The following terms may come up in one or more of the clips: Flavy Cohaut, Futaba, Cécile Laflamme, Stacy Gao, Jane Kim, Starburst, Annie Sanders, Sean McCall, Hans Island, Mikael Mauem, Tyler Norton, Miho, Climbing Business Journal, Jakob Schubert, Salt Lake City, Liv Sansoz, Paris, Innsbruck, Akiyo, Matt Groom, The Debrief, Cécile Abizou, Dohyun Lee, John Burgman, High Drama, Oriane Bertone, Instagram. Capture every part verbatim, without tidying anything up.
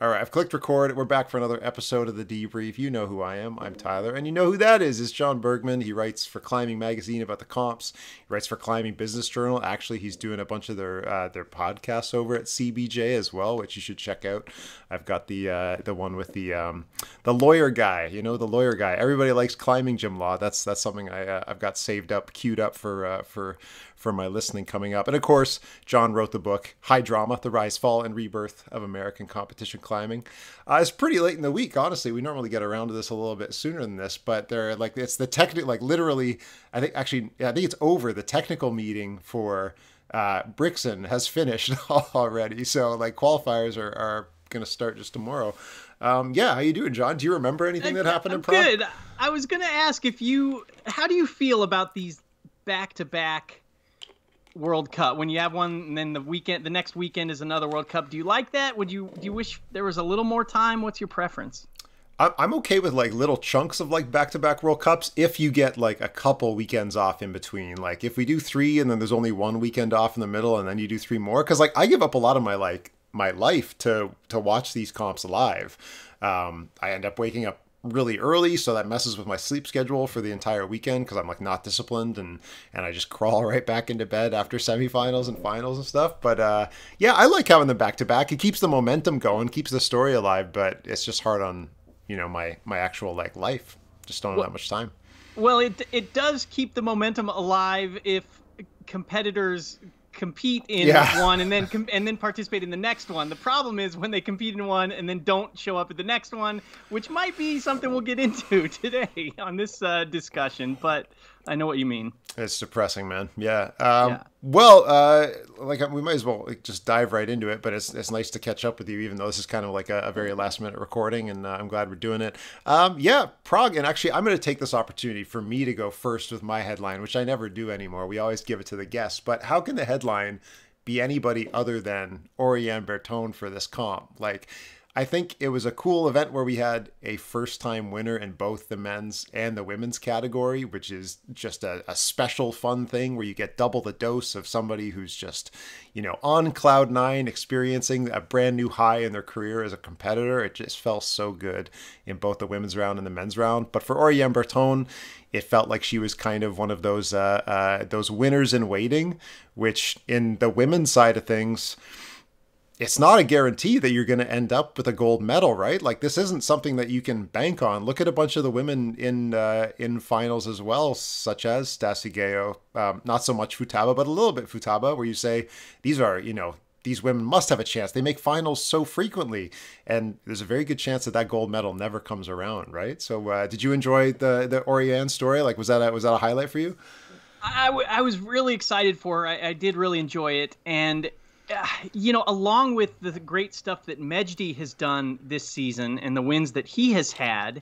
All right, I've clicked record. We're back for another episode of The Debrief. You know who I am. I'm Tyler. And you know who that is. It's John Burgman. He writes for Climbing Magazine about the comps. He writes for Climbing Business Journal. Actually, he's doing a bunch of their uh, their podcasts over at C B J as well, which you should check out. I've got the uh, the one with the um, the lawyer guy. You know, the lawyer guy. Everybody likes climbing gym law. That's that's something I, uh, I've got saved up, queued up for uh, for for my listening coming up. And of course, John wrote the book, High Drama, The Rise, Fall, and Rebirth of American Competition Climbing. Uh, it's pretty late in the week, honestly. We normally get around to this a little bit sooner than this, but they're like, it's the technical, like literally, I think actually, yeah, I think it's over. The technical meeting for uh, Brixen has finished already. So like qualifiers are, are going to start just tomorrow. Um, yeah. How you doing, John? Do you remember anything that happened in Prague? Good. I was going to ask if you, how do you feel about these back-to-back World Cup, when you have one and then the weekend the next weekend is another World Cup? Do you like that? Would you do you wish there was a little more time? What's your preference? I'm okay with like little chunks of like back-to-back World Cups if you get like a couple weekends off in between. Like if we do three and then there's only one weekend off in the middle and then you do three more, because like I give up a lot of my like my life to to watch these comps live. um I end up waking up really early, so that messes with my sleep schedule for the entire weekend because I'm like not disciplined and and I just crawl right back into bed after semifinals and finals and stuff. But uh yeah, I like having them back to back. It keeps the momentum going, keeps the story alive, but it's just hard on, you know, my my actual like life. Just don't have well, that much time. Well, it it does keep the momentum alive if competitors compete in yeah. one and then and then participate in the next one. The problem is when they compete in one and then don't show up at the next one, which might be something we'll get into today on this uh, discussion, but I know what you mean. It's depressing, man. Yeah. Um, yeah. Well, uh, like we might as well like, just dive right into it, but it's, it's nice to catch up with you, even though this is kind of like a, a very last minute recording, and uh, I'm glad we're doing it. Um, yeah, Prague. And actually, I'm going to take this opportunity for me to go first with my headline, which I never do anymore. We always give it to the guests. But how can the headline be anybody other than Oriane Bertone for this comp? Like, I think it was a cool event where we had a first-time winner in both the men's and the women's category, which is just a, a special fun thing where you get double the dose of somebody who's just, you know, on cloud nine, experiencing a brand new high in their career as a competitor. It just felt so good in both the women's round and the men's round. But for Oriane Bertone, it felt like she was kind of one of those uh, uh, those winners in waiting, which in the women's side of things, it's not a guarantee that you're going to end up with a gold medal, right? Like this isn't something that you can bank on. Look at a bunch of the women in uh, in finals as well, such as Stacy Gao, um, not so much Futaba, but a little bit Futaba, where you say these are, you know, these women must have a chance. They make finals so frequently, and there's a very good chance that that gold medal never comes around, right? So, uh, did you enjoy the the Oriane story? Like, was that a, was that a highlight for you? I, w I was really excited for her. I, I did really enjoy it, and Uh, you know, along with the great stuff that Mejdi has done this season and the wins that he has had,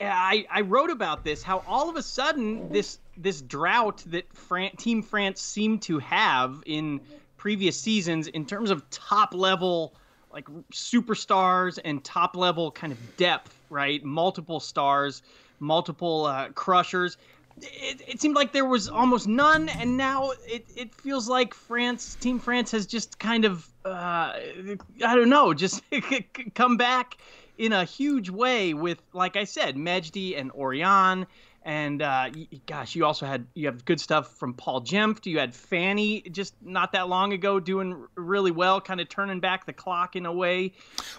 I, I wrote about this, how all of a sudden this this drought that Fran Team France seemed to have in previous seasons in terms of top-level, like, superstars and top-level kind of depth, right? Multiple stars, multiple uh, crushers. It, it seemed like there was almost none, and now it, it feels like France, Team France has just kind of, uh, I don't know, just come back in a huge way with, like I said, Mejdi and Oriane, and uh, gosh, you also had, you have good stuff from Paul Jempft, you had Fanny just not that long ago doing really well, kind of turning back the clock in a way.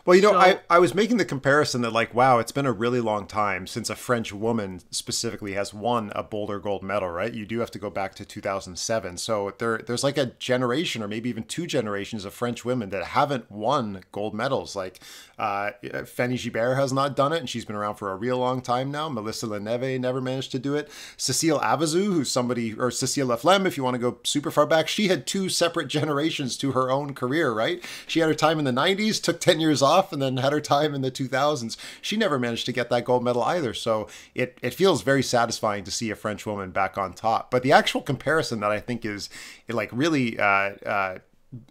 Well, you know, so, I, I was making the comparison that like, wow, it's been a really long time since a French woman specifically has won a Boulder gold medal, right? You do have to go back to two thousand seven. So there, there's like a generation or maybe even two generations of French women that haven't won gold medals. Like uh, Fanny Gibert has not done it, and she's been around for a real long time now. Melissa Leneve never met managed to do it. Cécile Abizou, who's somebody, or Cécile Laflamme, if you want to go super far back, she had two separate generations to her own career, right? She had her time in the nineties, took ten years off, and then had her time in the two thousands. She never managed to get that gold medal either, so it, it feels very satisfying to see a French woman back on top. But the actual comparison that I think is, it like really uh, uh,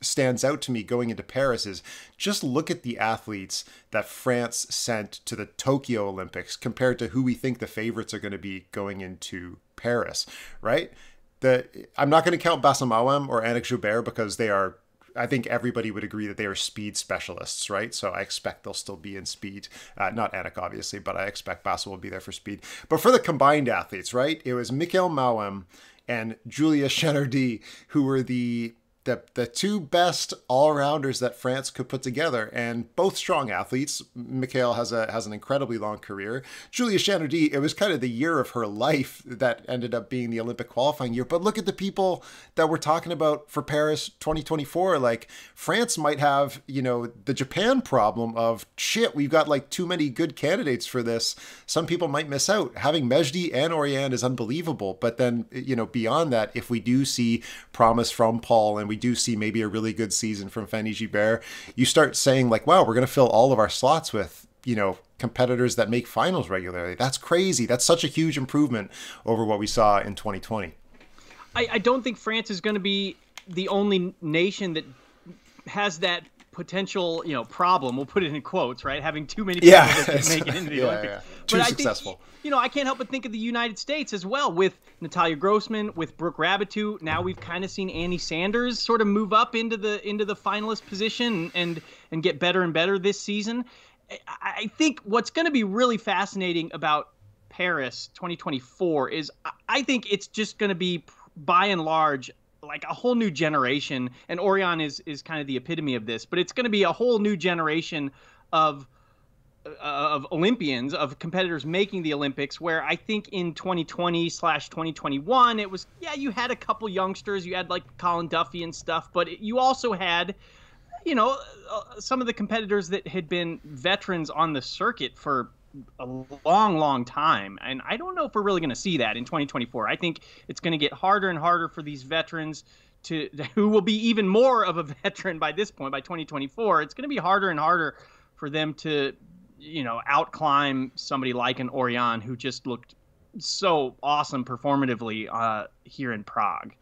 stands out to me going into Paris is just look at the athletes that France sent to the Tokyo Olympics compared to who we think the favorites are going to be going into Paris, right? The, I'm not going to count Bassam Awam or Annick Joubert because they are I think everybody would agree that they are speed specialists, right? So I expect they'll still be in speed. Uh, not Anik, obviously, but I expect Basso will be there for speed. But for the combined athletes, right? It was Mikael Mauem and Julia Chenardi who were the The, the two best all-rounders that France could put together, and both strong athletes. Mikael has a has an incredibly long career. Julia Chenardi, it was kind of the year of her life that ended up being the Olympic qualifying year. But look at the people that we're talking about for Paris twenty twenty-four. Like, France might have, you know, the Japan problem of, shit, we've got like too many good candidates for this. Some people might miss out. Having Mejdi and Oriane is unbelievable. But then, you know, beyond that, if we do see promise from Paul and we do see maybe a really good season from Fanny Gibert, you start saying like, wow, we're going to fill all of our slots with, you know, competitors that make finals regularly. That's crazy. That's such a huge improvement over what we saw in twenty twenty. I, I don't think France is going to be the only nation that has that potential, you know, problem. We'll put it in quotes, right? Having too many people yeah. that can make it into the yeah, Olympics. Yeah. Too but successful. I think, you know, I can't help but think of the United States as well, with Natalia Grossman, with Brooke Rabatou. Now we've kind of seen Annie Sanders sort of move up into the into the finalist position and and get better and better this season. I, I think what's going to be really fascinating about Paris twenty twenty-four is I, I think it's just going to be by and large like a whole new generation, and Oriane is is kind of the epitome of this, but it's going to be a whole new generation of of Olympians, of competitors making the Olympics, where I think in twenty twenty slash twenty twenty-one, it was, yeah, you had a couple youngsters, you had like Colin Duffy and stuff, but you also had, you know, some of the competitors that had been veterans on the circuit for a long, long time. And I don't know if we're really going to see that in twenty twenty-four. I think it's going to get harder and harder for these veterans to, who will be even more of a veteran by this point, by twenty twenty-four. It's going to be harder and harder for them to, you know, outclimb somebody like an Oriane who just looked so awesome performatively uh, here in Prague.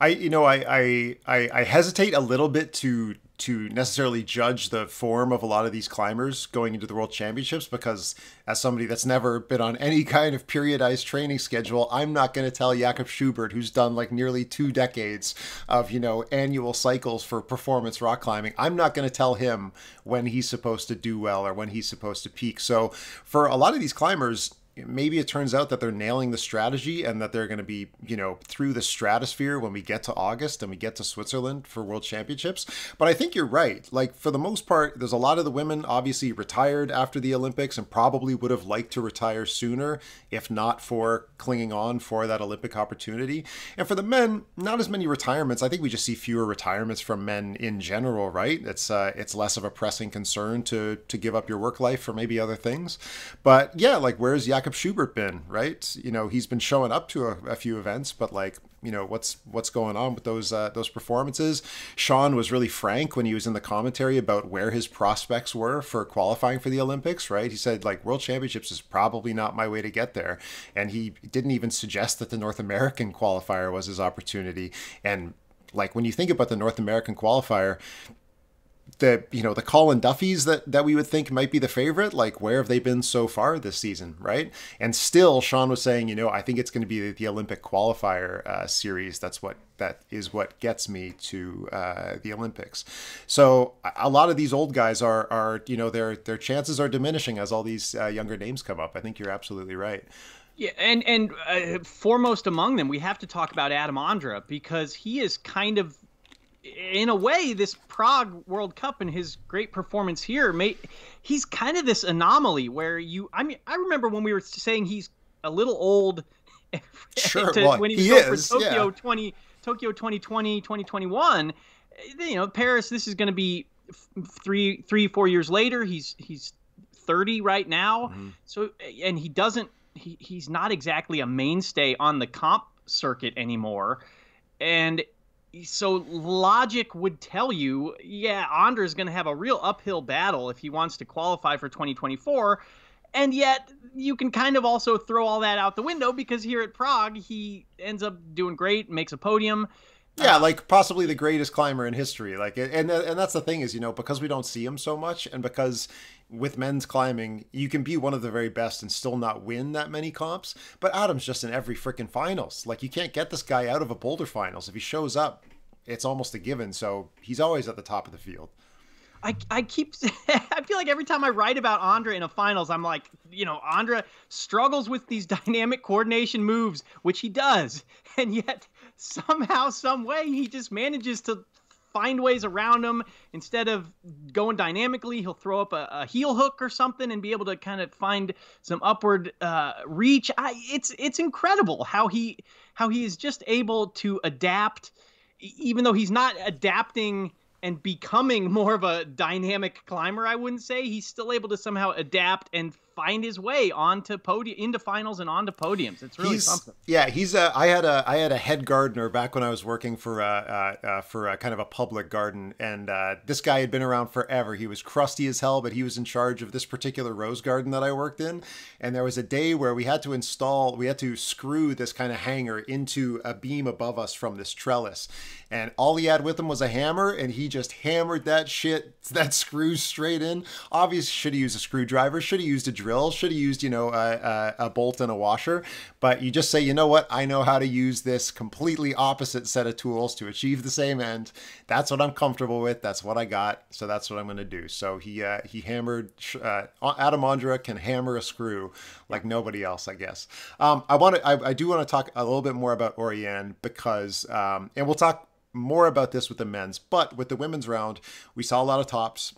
I, you know, I, I, I hesitate a little bit to to necessarily judge the form of a lot of these climbers going into the World Championships, because as somebody that's never been on any kind of periodized training schedule, I'm not going to tell Jakob Schubert, who's done like nearly two decades of, you know, annual cycles for performance rock climbing, I'm not going to tell him when he's supposed to do well or when he's supposed to peak. So for a lot of these climbers, maybe it turns out that they're nailing the strategy and that they're going to be, you know, through the stratosphere when we get to August and we get to Switzerland for World Championships. But I think you're right. Like, for the most part, there's a lot of the women obviously retired after the Olympics and probably would have liked to retire sooner, if not for clinging on for that Olympic opportunity. And for the men, not as many retirements. I think we just see fewer retirements from men in general, right? It's uh, it's less of a pressing concern to to give up your work life for maybe other things. But yeah, like, where's Jakob Schubert been, right? You know, he's been showing up to a, a few events, but like, you know, what's what's going on with those uh, those performances? Sean was really frank when he was in the commentary about where his prospects were for qualifying for the Olympics, right? He said, like, World Championships is probably not my way to get there. And he didn't even suggest that the North American qualifier was his opportunity. And like, when you think about the North American qualifier, the, you know, the Colin Duffys that, that we would think might be the favorite, like, where have they been so far this season, right? And still, Sean was saying, you know, I think it's going to be the, the Olympic qualifier uh, series. That's what, that is what gets me to uh, the Olympics. So a lot of these old guys are, are you know, their, their chances are diminishing as all these uh, younger names come up. I think you're absolutely right. Yeah, and, and uh, foremost among them, we have to talk about Adam Ondra, because he is kind of, in a way, this Prague World Cup and his great performance here, mate, he's kind of this anomaly where you, I mean, I remember when we were saying he's a little old sure, to, well, when he, he was going for Tokyo, yeah. twenty, Tokyo twenty twenty, twenty twenty-one, you know, Paris, this is going to be three, three, four years later. He's, he's thirty right now. Mm-hmm. So, and he doesn't, he, he's not exactly a mainstay on the comp circuit anymore. And so logic would tell you, yeah, Ondra is going to have a real uphill battle if he wants to qualify for twenty twenty-four. And yet you can kind of also throw all that out the window, because here at Prague, he ends up doing great, makes a podium. Yeah, like possibly the greatest climber in history. Like, and and that's the thing is, you know, because we don't see him so much, and because with men's climbing, you can be one of the very best and still not win that many comps. But Adam's just in every freaking finals. Like, you can't get this guy out of a boulder finals. If he shows up, it's almost a given. So he's always at the top of the field. I, I keep, I feel like every time I write about Ondra in a finals, I'm like, you know, Ondra struggles with these dynamic coordination moves, which he does. And yet somehow, some way, he just manages to find ways around them. Instead of going dynamically, he'll throw up a, a heel hook or something and be able to kind of find some upward uh, reach. I, it's, it's incredible how he, how he is just able to adapt, even though he's not adapting and becoming more of a dynamic climber, I wouldn't say. He's still able to somehow adapt and find his way onto podium, into finals and onto podiums. It's really he's, something. Yeah, he's a. I had a. I had a head gardener back when I was working for a, uh, uh, for a kind of a public garden, and uh, this guy had been around forever. He was crusty as hell, but he was in charge of this particular rose garden that I worked in. And there was a day where we had to install. We had to screw this kind of hanger into a beam above us from this trellis, and all he had with him was a hammer, and he just hammered that shit, that screw straight in. Obviously, should have used a screwdriver, should have used a drill, should have used, you know, a, a, a bolt and a washer, but you just say, you know what, I know how to use this completely opposite set of tools to achieve the same end. That's what I'm comfortable with. That's what I got. So that's what I'm going to do. So he, uh, he hammered, uh, Adam Ondra can hammer a screw like nobody else, I guess. Um, I want to, I, I do want to talk a little bit more about Oriane because, um, and we'll talk more about this with the men's, but with the women's round, we saw a lot of tops,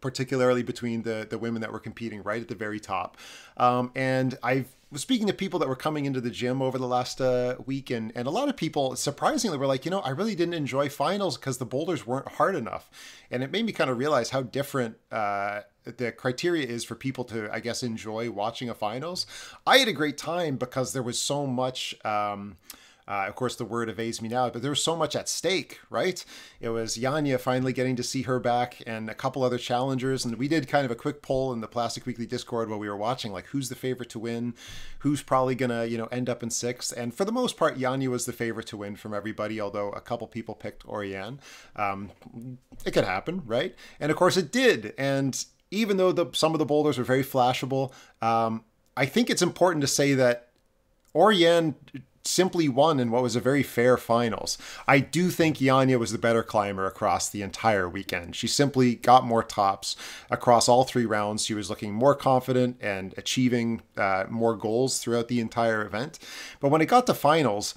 particularly between the, the women that were competing right at the very top. Um, and I was speaking to people that were coming into the gym over the last uh, week, and, and a lot of people, surprisingly, were like, you know, I really didn't enjoy finals because the boulders weren't hard enough. And it made me kind of realize how different uh, the criteria is for people to, I guess, enjoy watching a finals. I had a great time because there was so much... Um, Uh, of course, the word evades me now, but there was so much at stake, right? It was Janja finally getting to see her back and a couple other challengers. And we did kind of a quick poll in the Plastic Weekly Discord while we were watching, like, who's the favorite to win? Who's probably going to, you know, end up in sixth? And for the most part, Janja was the favorite to win from everybody, although a couple people picked Oriane. Um, it could happen, right? And of course it did. And even though the, some of the boulders were very flashable, um, I think it's important to say that Oriane simply won in what was a very fair finals. I do think Janja was the better climber across the entire weekend. She simply got more tops across all three rounds. She was looking more confident and achieving uh, more goals throughout the entire event. But when it got to finals,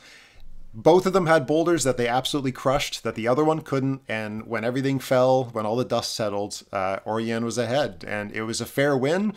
both of them had boulders that they absolutely crushed that the other one couldn't. And when everything fell, when all the dust settled, uh, Oriane was ahead. And it was a fair win.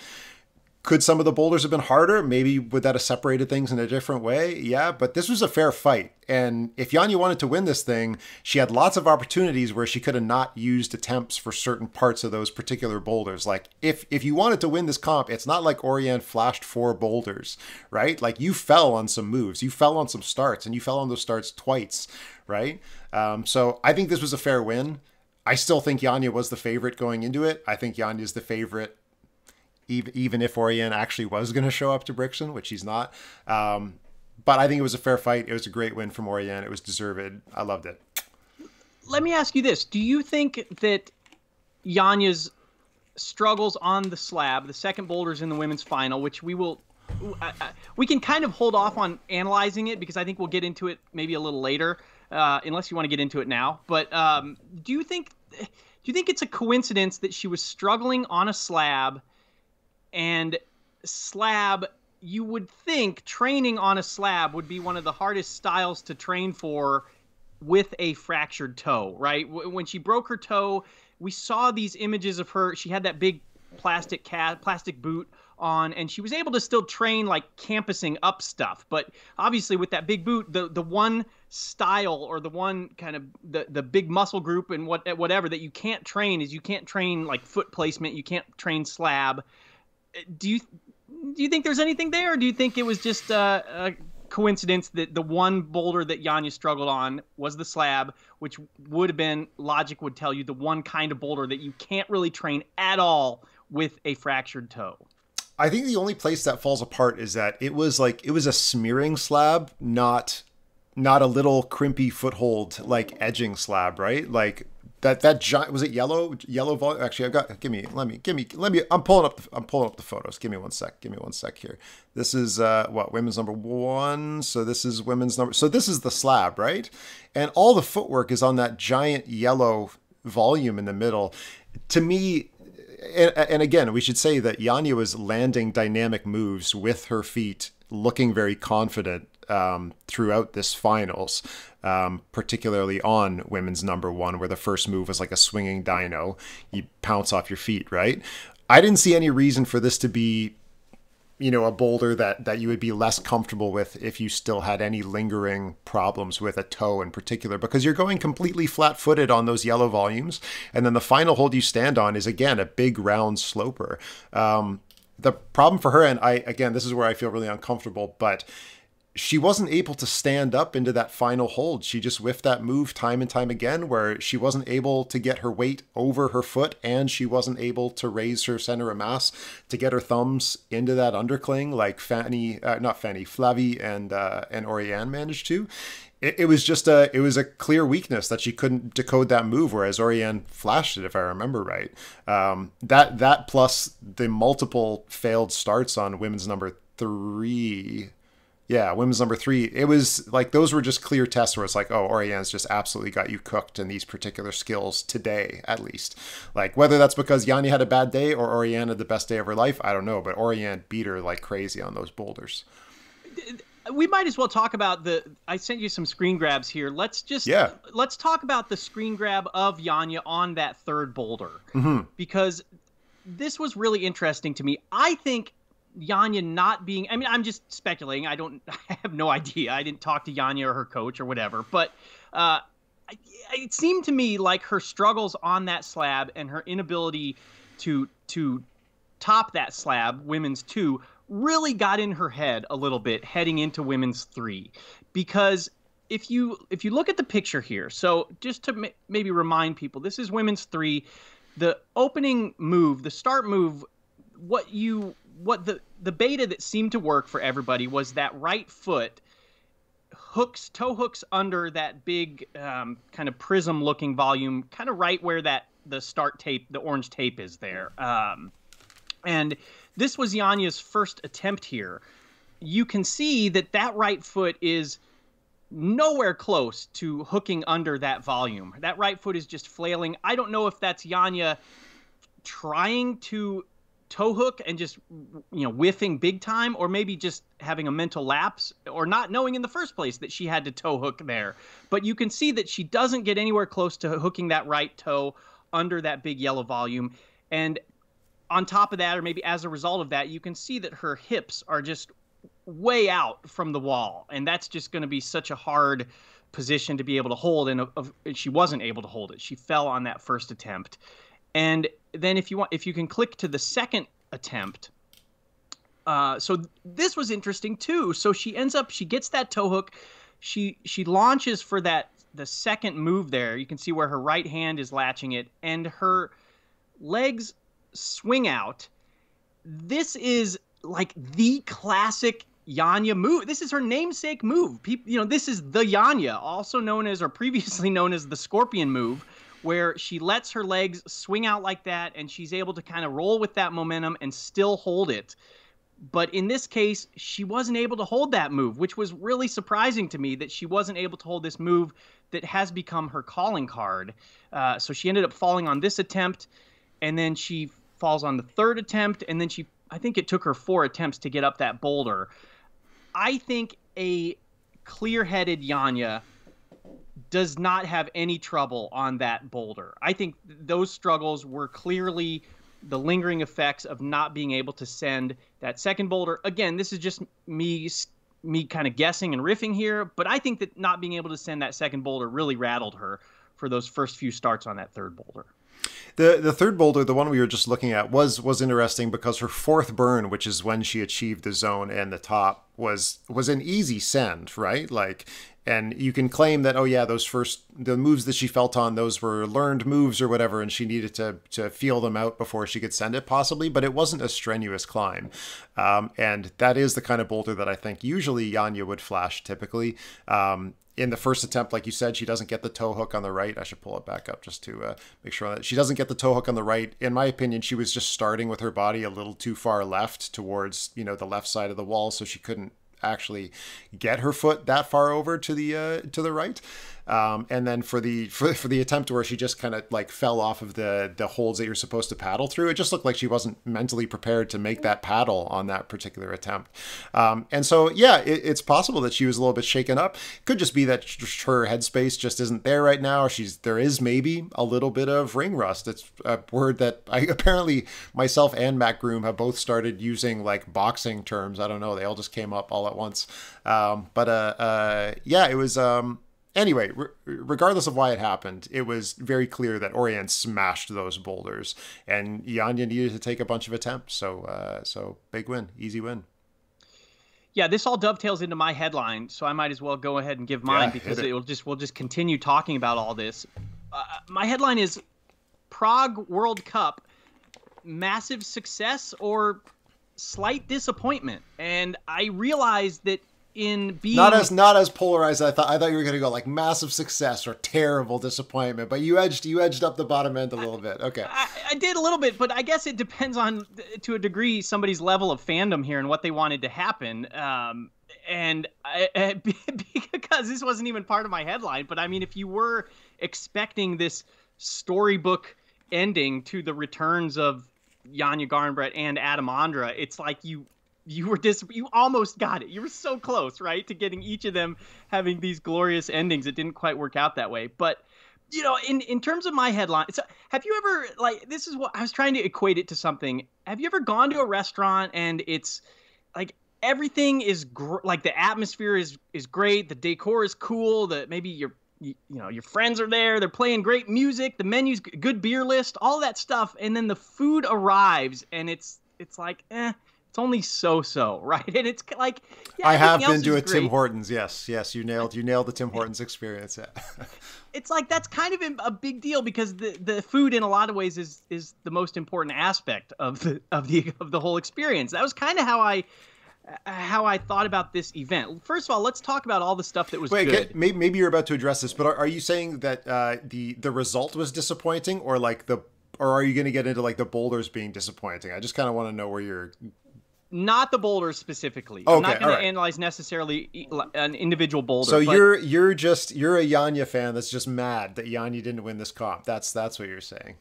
Could some of the boulders have been harder? Maybe would that have separated things in a different way? Yeah, but this was a fair fight. And if Janja wanted to win this thing, she had lots of opportunities where she could have not used attempts for certain parts of those particular boulders. Like, if if you wanted to win this comp, it's not like Oriane flashed four boulders, right? Like, you fell on some moves, you fell on some starts, and you fell on those starts twice, right? Um, so I think this was a fair win. I still think Janja was the favorite going into it. I think Janja is the favorite even if Oriane actually was going to show up to Brixen, which he's not. Um, but I think it was a fair fight. It was a great win from Oriane. It was deserved. I loved it. Let me ask you this. Do you think that Janja's struggles on the slab, the second boulders in the women's final, which we will... I, I, we can kind of hold off on analyzing it because I think we'll get into it maybe a little later, uh, unless you want to get into it now. But um, do you think, do you think it's a coincidence that she was struggling on a slab... And slab, you would think training on a slab would be one of the hardest styles to train for with a fractured toe, right? When she broke her toe, we saw these images of her. She had that big plastic cast, plastic boot on, and she was able to still train like campusing up stuff. But obviously with that big boot, the, the one style or the one kind of the, the big muscle group and what whatever that you can't train is you can't train like foot placement. You can't train slab. Do you do you think there's anything there, or do you think it was just uh, a coincidence that the one boulder that Janja struggled on was the slab, which would have been, logic would tell you, the one kind of boulder that you can't really train at all with a fractured toe? I think the only place that falls apart is that it was like it was a smearing slab, not not a little crimpy foothold like edging slab, right? Like That that giant, was it yellow? Yellow volume. Actually, I've got. Give me. Let me. Give me. Let me. I'm pulling up. The, I'm pulling up the photos. Give me one sec. Give me one sec here. This is uh, what women's number one. So this is women's number. So this is the slab, right? And all the footwork is on that giant yellow volume in the middle. To me. And, and again, we should say that Janja was landing dynamic moves with her feet, looking very confident um, throughout this finals, um, particularly on women's number one, where the first move was like a swinging dino. You pounce off your feet, right? I didn't see any reason for this to be, you know, a boulder that, that you would be less comfortable with if you still had any lingering problems with a toe in particular, because you're going completely flat-footed on those yellow volumes. And then the final hold you stand on is, again, a big round sloper. Um, the problem for her, and I, again, this is where I feel really uncomfortable, but she wasn't able to stand up into that final hold. She just whiffed that move time and time again, where she wasn't able to get her weight over her foot, and she wasn't able to raise her center of mass to get her thumbs into that undercling like Fanny, uh, not Fanny, Flavy and uh, and Oriane managed to. It, it was just a, it was a clear weakness that she couldn't decode that move, whereas Oriane flashed it, if I remember right. Um, that that plus the multiple failed starts on women's number three. Yeah, women's number three. It was like, those were just clear tests where it's like, oh, Oriane's just absolutely got you cooked in these particular skills today, at least. Like, whether that's because Janja had a bad day or Oriane had the best day of her life, I don't know. But Oriane beat her like crazy on those boulders. We might as well talk about the, I sent you some screen grabs here. Let's just, yeah. let's talk about the screen grab of Janja on that third boulder. Mm-hmm. Because this was really interesting to me. I think Janja not being, I mean, I'm just speculating. I don't, I have no idea. I didn't talk to Janja or her coach or whatever, but uh, it seemed to me like her struggles on that slab and her inability to, to top that slab, women's two, really got in her head a little bit heading into women's three. Because if you, if you look at the picture here, so just to m maybe remind people, this is women's three, the opening move, the start move, what you, what the, the beta that seemed to work for everybody was that right foot hooks, toe hooks under that big um, kind of prism looking volume, kind of right where that the start tape, the orange tape is there. Um, and this was Janja's first attempt here. You can see that that right foot is nowhere close to hooking under that volume. That right foot is just flailing. I don't know if that's Janja trying to toe hook and just, you know, whiffing big time, or maybe just having a mental lapse or not knowing in the first place that she had to toe hook there. But you can see that she doesn't get anywhere close to hooking that right toe under that big yellow volume. And on top of that, or maybe as a result of that, you can see that her hips are just way out from the wall. And that's just going to be such a hard position to be able to hold. And she wasn't able to hold it. She fell on that first attempt. And then if you want, if you can click to the second attempt, uh, so th this was interesting too. So she ends up, she gets that toe hook, she she launches for that the second move there. You can see where her right hand is latching it, and her legs swing out. This is like the classic Janja move. This is her namesake move. People, you know, this is the Janja, also known as, or previously known as, the scorpion move, where she lets her legs swing out like that, and she's able to kind of roll with that momentum and still hold it. But in this case, she wasn't able to hold that move, which was really surprising to me, that she wasn't able to hold this move that has become her calling card. Uh, so she ended up falling on this attempt, and then she falls on the third attempt, and then she, I think it took her four attempts to get up that boulder. I think a clear-headed Janja does not have any trouble on that boulder. I think those struggles were clearly the lingering effects of not being able to send that second boulder. Again, this is just me me kind of guessing and riffing here, but I think that not being able to send that second boulder really rattled her for those first few starts on that third boulder. The the third boulder, the one we were just looking at, was was interesting because her fourth burn, which is when she achieved the zone and the top, was was an easy send, right? Like, and you can claim that, oh yeah, those first, the moves that she felt on, those were learned moves or whatever, and she needed to to feel them out before she could send it possibly, but it wasn't a strenuous climb. Um, and that is the kind of boulder that I think usually Janja would flash typically. Um, in the first attempt, like you said, she doesn't get the toe hook on the right. I should pull it back up just to uh, make sure that she doesn't get the toe hook on the right. In my opinion, she was just starting with her body a little too far left towards, you know, the left side of the wall. So she couldn't actually get her foot that far over to the uh, to the right. Um, and then for the for, for the attempt where she just kind of like fell off of the the holds that you're supposed to paddle through, it just looked like she wasn't mentally prepared to make that paddle on that particular attempt. Um, and so, yeah, it, it's possible that she was a little bit shaken up. Could just be that her headspace just isn't there right now. She's there is maybe a little bit of ring rust. It's a word that I apparently myself and Matt Groom have both started using like boxing terms. I don't know. They all just came up all at once. Um, but uh, uh, yeah, it was. Um, Anyway, re regardless of why it happened, it was very clear that Oriane smashed those boulders, and Janja needed to take a bunch of attempts. So, uh, so big win, easy win. Yeah, this all dovetails into my headline, so I might as well go ahead and give mine yeah, because it. it'll just we'll just continue talking about all this. Uh, my headline is Prague World Cup, massive success or slight disappointment, and I realized that. In being not as not as polarized, I thought I thought you were going to go like massive success or terrible disappointment, but you edged you edged up the bottom end a little I, bit. Okay, I, I did a little bit, but I guess it depends on to a degree somebody's level of fandom here and what they wanted to happen. Um, and I, I, because this wasn't even part of my headline, but I mean, if you were expecting this storybook ending to the returns of Janja Garnbret and Adam Ondra, it's like you. You were dis you almost got it. You were so close, right, to getting each of them having these glorious endings. It didn't quite work out that way. But, you know, in, in terms of my headline, so have you ever, like, this is what I was trying to equate it to something. Have you ever gone to a restaurant and it's, like, everything is, gr like, the atmosphere is, is great. The decor is cool. The, maybe your, you, you know, your friends are there. They're playing great music. The menu's good beer list, all that stuff. And then the food arrives and it's it's like, eh. It's only so-so, right? And it's like, yeah, I have been to a Tim Hortons. Yes, yes, you nailed you nailed the Tim Hortons experience. It's like that's kind of a big deal because the the food in a lot of ways is is the most important aspect of the of the of the whole experience. That was kind of how I how I thought about this event. First of all, let's talk about all the stuff that was Wait, good. Can, maybe, maybe you're about to address this, but are, are you saying that uh, the the result was disappointing, or like the or are you going to get into like the boulders being disappointing? I just kind of want to know where you're. Not the boulders specifically. Okay, I'm not going right. to analyze necessarily an individual boulder. So you're you're just you're a Janja fan that's just mad that Janja didn't win this comp. That's that's what you're saying.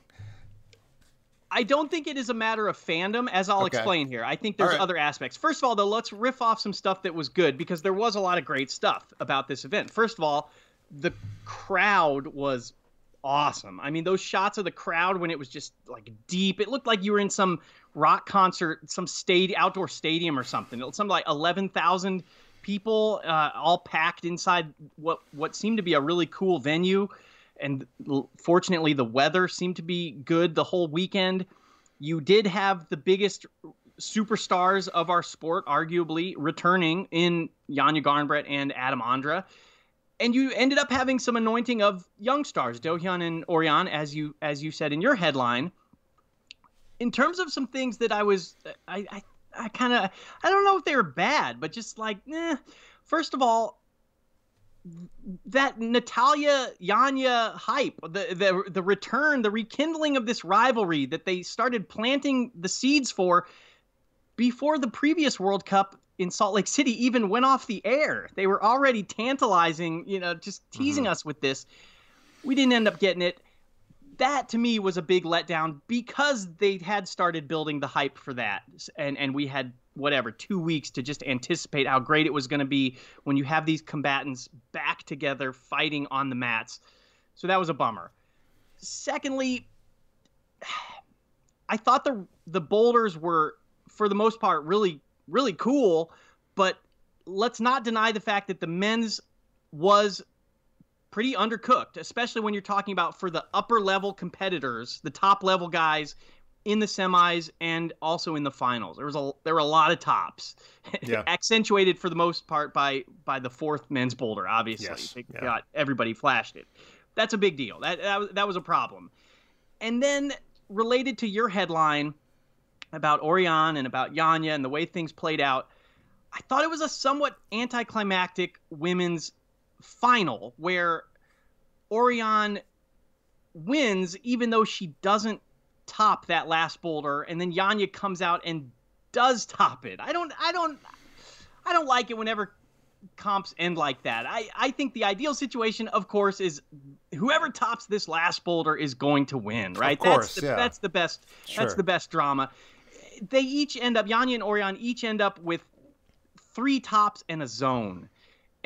I don't think it is a matter of fandom, as I'll okay. explain here. I think there's right. other aspects. First of all, though, let's riff off some stuff that was good because there was a lot of great stuff about this event. First of all, the crowd was awesome. I mean, those shots of the crowd when it was just like deep. It looked like you were in some rock concert, some state outdoor stadium or something. It was something like eleven thousand people uh, all packed inside what what seemed to be a really cool venue. And fortunately, the weather seemed to be good the whole weekend. You did have the biggest superstars of our sport, arguably, returning in Janja Garnbret and Adam Ondra. And you ended up having some anointing of young stars, Dohyun and Oriane, as you as you said in your headline. In terms of some things that I was, I, I, I kind of, I don't know if they were bad, but just like, eh. First of all, that Natalia Janja hype, the the the return, the rekindling of this rivalry that they started planting the seeds for before the previous World Cup in Salt Lake City even went off the air. They were already tantalizing, you know, just teasing mm-hmm. us with this. We didn't end up getting it. That, to me, was a big letdown because they had started building the hype for that. And, and we had, whatever, two weeks to just anticipate how great it was going to be when you have these combatants back together fighting on the mats. So that was a bummer. Secondly, I thought the, the boulders were, for the most part, really, really cool. But let's not deny the fact that the men's was pretty undercooked, especially when you're talking about for the upper level competitors, the top level guys in the semis and also in the finals. There was a there were a lot of tops, yeah. accentuated for the most part by by the fourth men's boulder. Obviously, yes. they yeah. got everybody flashed it. That's a big deal. That, that that was a problem. And then related to your headline about Oriane and about Janja and the way things played out, I thought it was a somewhat anticlimactic women's final where Oriane wins, even though she doesn't top that last boulder, and then Janja comes out and does top it. I don't, I don't, I don't like it whenever comps end like that. I, I think the ideal situation, of course, is whoever tops this last boulder is going to win, right? Of course, that's the, yeah. That's the best. Sure. That's the best drama. They each end up, Janja and Oriane each end up with three tops and a zone.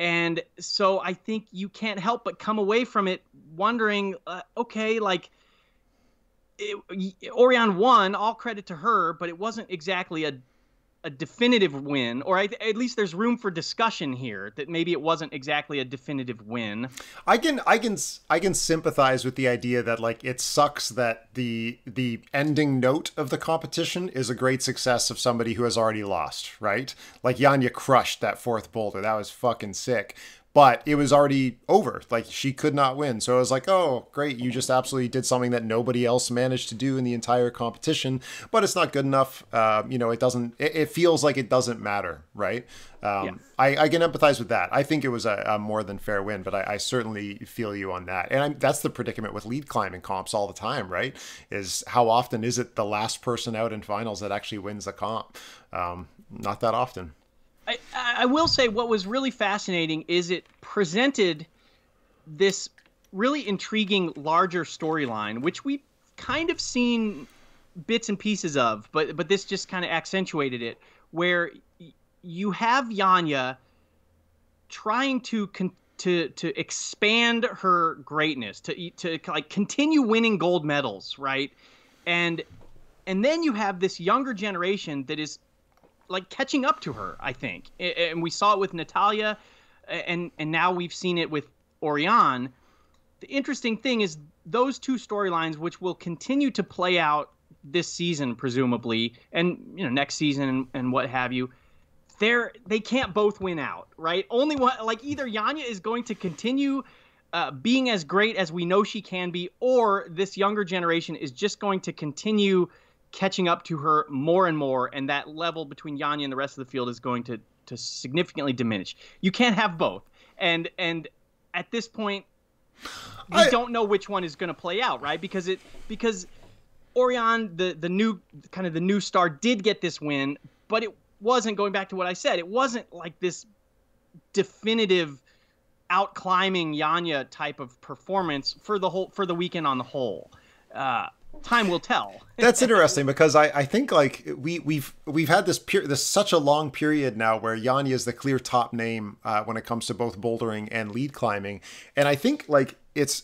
And so I think you can't help but come away from it wondering, uh, okay, like, it, Oriane won, all credit to her, but it wasn't exactly a a definitive win, or I, at least there's room for discussion here that maybe it wasn't exactly a definitive win. I can I can I can sympathize with the idea that, like, it sucks that the the ending note of the competition is a great success of somebody who has already lost, right? Like, Janja crushed that fourth boulder. That was fucking sick. But it was already over. Like, she could not win. So I was like, oh, great. You just absolutely did something that nobody else managed to do in the entire competition. But it's not good enough. Uh, you know, it doesn't, it, it feels like it doesn't matter, right? Um, yeah. I, I can empathize with that. I think it was a, a more than fair win, but I, I certainly feel you on that. And I'm, that's the predicament with lead climbing comps all the time, right? Is how often is it the last person out in finals that actually wins the comp? Um, not that often. I, I will say what was really fascinating is it presented this really intriguing larger storyline, which we've kind of seen bits and pieces of, but but this just kind of accentuated it, where you have Janja trying to to to expand her greatness, to to like continue winning gold medals, right? And and then you have this younger generation that is like catching up to her, I think. And we saw it with Natalia, and and now we've seen it with Oriane. The interesting thing is those two storylines, which will continue to play out this season, presumably, and, you know, next season and, and what have you, they're, they can't both win out, right? Only one, like, either Janja is going to continue uh, being as great as we know she can be, or this younger generation is just going to continue catching up to her more and more, and that level between Janja and the rest of the field is going to to significantly diminish. You can't have both, and and at this point, we I... don't know which one is going to play out, right? Because it because Oriane, the the new kind of the new star, did get this win, but it wasn't, going back to what I said, it wasn't like this definitive out climbing Janja type of performance for the whole for the weekend on the whole. Uh, Time will tell. That's interesting, because I, I think, like, we we've we've had this pure this such a long period now where Janja is the clear top name uh, when it comes to both bouldering and lead climbing, and I think like it's.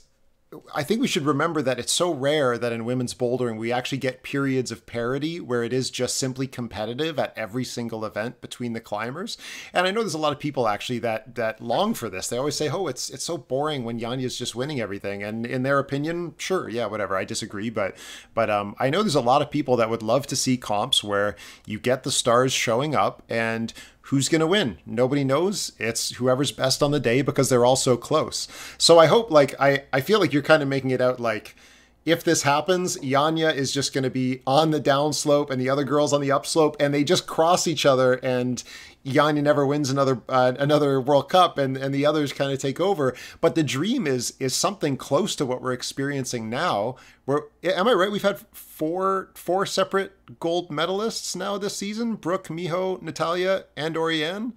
I think we should remember that it's so rare that in women's bouldering, we actually get periods of parity where it is just simply competitive at every single event between the climbers. And I know there's a lot of people actually that, that long for this. They always say, oh, it's, it's so boring when Janja is just winning everything. And in their opinion, sure. Yeah, whatever. I disagree. But, but, um, I know there's a lot of people that would love to see comps where you get the stars showing up, and who's going to win? Nobody knows. It's whoever's best on the day, because they're all so close. So I hope, like, I, I feel like you're kind of making it out like, if this happens, Janja is just going to be on the downslope and the other girl's on the upslope, and they just cross each other, and Janja never wins another uh, another World Cup, and, and the others kind of take over. But the dream is is something close to what we're experiencing now. Where, am I right? We've had four four separate gold medalists now this season: Brooke, Miho, Natalia, and Oriane.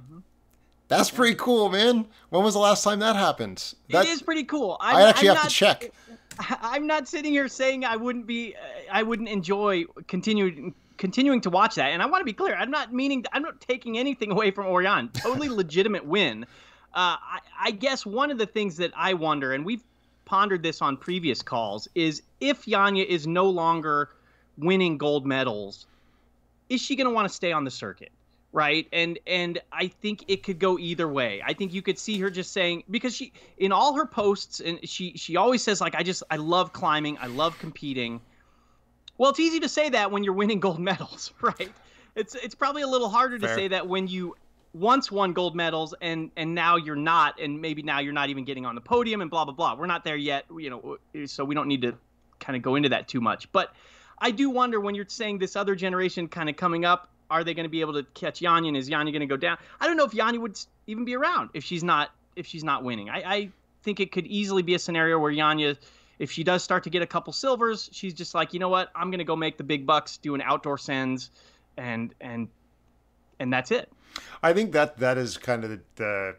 Mm-hmm. That's pretty cool, man. When was the last time that happened? That, it is pretty cool. I'm, I actually I'm have not... to check. I'm not sitting here saying I wouldn't be, uh, I wouldn't enjoy continuing continuing to watch that. And I want to be clear, I'm not meaning, I'm not taking anything away from Oriane. Totally legitimate win. Uh, I, I guess one of the things that I wonder, and we've pondered this on previous calls, is if Janja is no longer winning gold medals, is she going to want to stay on the circuit? Right. And and I think it could go either way. I think you could see her just saying, because she, in all her posts, and she she always says, like, I just I love climbing. I love competing. Well, it's easy to say that when you're winning gold medals, right? It's it's probably a little harder Fair. to say that when you once won gold medals and and now you're not. And maybe now you're not even getting on the podium and blah, blah, blah. We're not there yet, you know, so we don't need to kind of go into that too much. But I do wonder, when you're saying this other generation kind of coming up, are they going to be able to catch Janja? And is Janja going to go down? I don't know if Janja would even be around if she's not if she's not winning. I, I think it could easily be a scenario where Janja, if she does start to get a couple silvers, she's just like, you know what, I'm going to go make the big bucks, do an outdoor sends, and and and that's it. I think that that is kind of the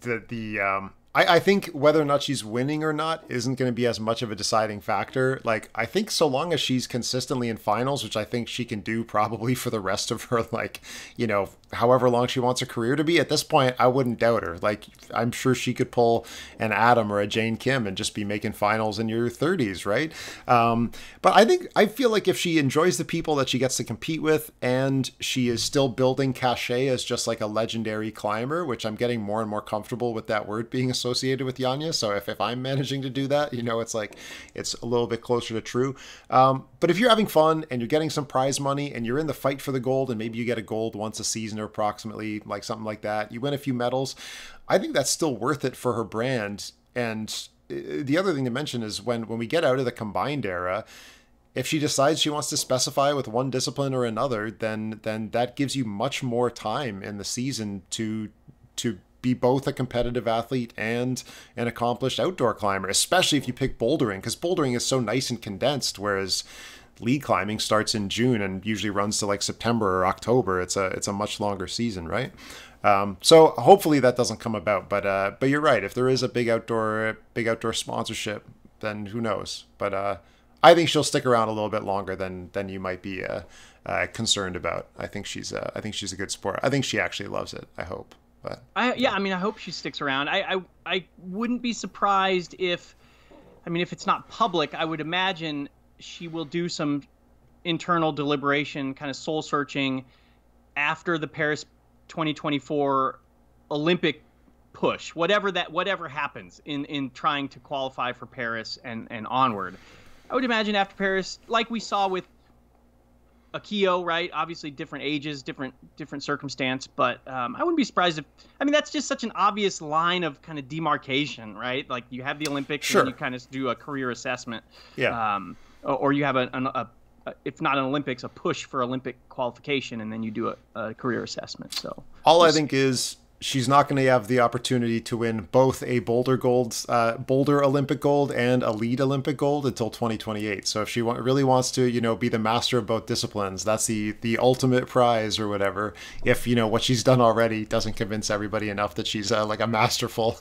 the the um I, I think whether or not she's winning or not isn't going to be as much of a deciding factor. Like, I think so long as she's consistently in finals, which I think she can do probably for the rest of her, like, you know, however long she wants her career to be. At this point, I wouldn't doubt her. Like, I'm sure she could pull an Adam or a Jane Kim and just be making finals in your thirties, right? Um, but I think, I feel like if she enjoys the people that she gets to compete with and she is still building cachet as just like a legendary climber, which I'm getting more and more comfortable with that word being associated with Janja. So if, if I'm managing to do that, you know, it's like, it's a little bit closer to true. Um, but if you're having fun and you're getting some prize money and you're in the fight for the gold, and maybe you get a gold once a season or approximately, like something like that, you win a few medals, I think that's still worth it for her brand. And the other thing to mention is when, when we get out of the combined era, if she decides she wants to specify with one discipline or another, then, then that gives you much more time in the season to, to, be both a competitive athlete and an accomplished outdoor climber, especially if you pick bouldering, because bouldering is so nice and condensed, whereas lead climbing starts in June and usually runs to like September or October. It's a it's a much longer season, right? Um, so hopefully that doesn't come about, but uh, but you're right. If there is a big outdoor big outdoor sponsorship, then who knows? But uh, I think she'll stick around a little bit longer than than you might be uh, uh, concerned about. I think she's uh, I think she's a good sport. I think she actually loves it. I hope. But, I, yeah, I mean, I hope she sticks around. I, I, I wouldn't be surprised if, I mean, if it's not public, I would imagine she will do some internal deliberation, kind of soul searching after the Paris twenty twenty-four Olympic push, whatever that, whatever happens in, in trying to qualify for Paris and, and onward. I would imagine after Paris, like we saw with Akiyo, right? Obviously different ages, different different circumstance, but um, I wouldn't be surprised if, I mean, that's just such an obvious line of kind of demarcation, right? Like you have the Olympics, sure, and you kind of do a career assessment. Yeah. Um, or, or you have, a, an, a, a if not an Olympics, a push for Olympic qualification, and then you do a, a career assessment. So all I think is she's not going to have the opportunity to win both a Boulder Gold, uh, Boulder Olympic Gold and a lead Olympic Gold until twenty twenty-eight. So if she wa really wants to, you know, be the master of both disciplines, that's the the ultimate prize or whatever. If, you know, what she's done already doesn't convince everybody enough that she's uh, like a masterful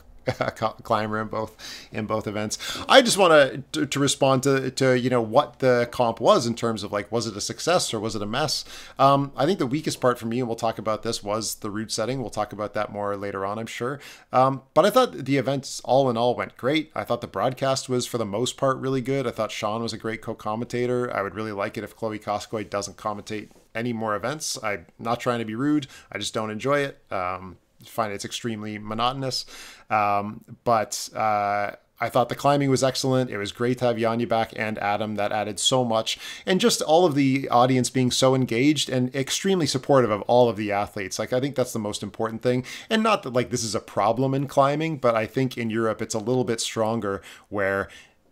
climber in both in both events. I just want to to respond to to you know what the comp was in terms of like, was it a success or was it a mess? Um, I think the weakest part for me, and we'll talk about this, was the route setting. We'll talk about that more later on, I'm sure. Um, but I thought the events all in all went great. I thought the broadcast was for the most part really good. I thought Sean was a great co-commentator. I would really like it if Chloe Koskoy doesn't commentate any more events. I'm not trying to be rude. I just don't enjoy it. Um, find it's extremely monotonous. Um, but uh, I thought the climbing was excellent. It was great to have Janja back and Adam. That added so much. And just all of the audience being so engaged and extremely supportive of all of the athletes. Like, I think that's the most important thing. And not that, like, this is a problem in climbing, but I think in Europe it's a little bit stronger where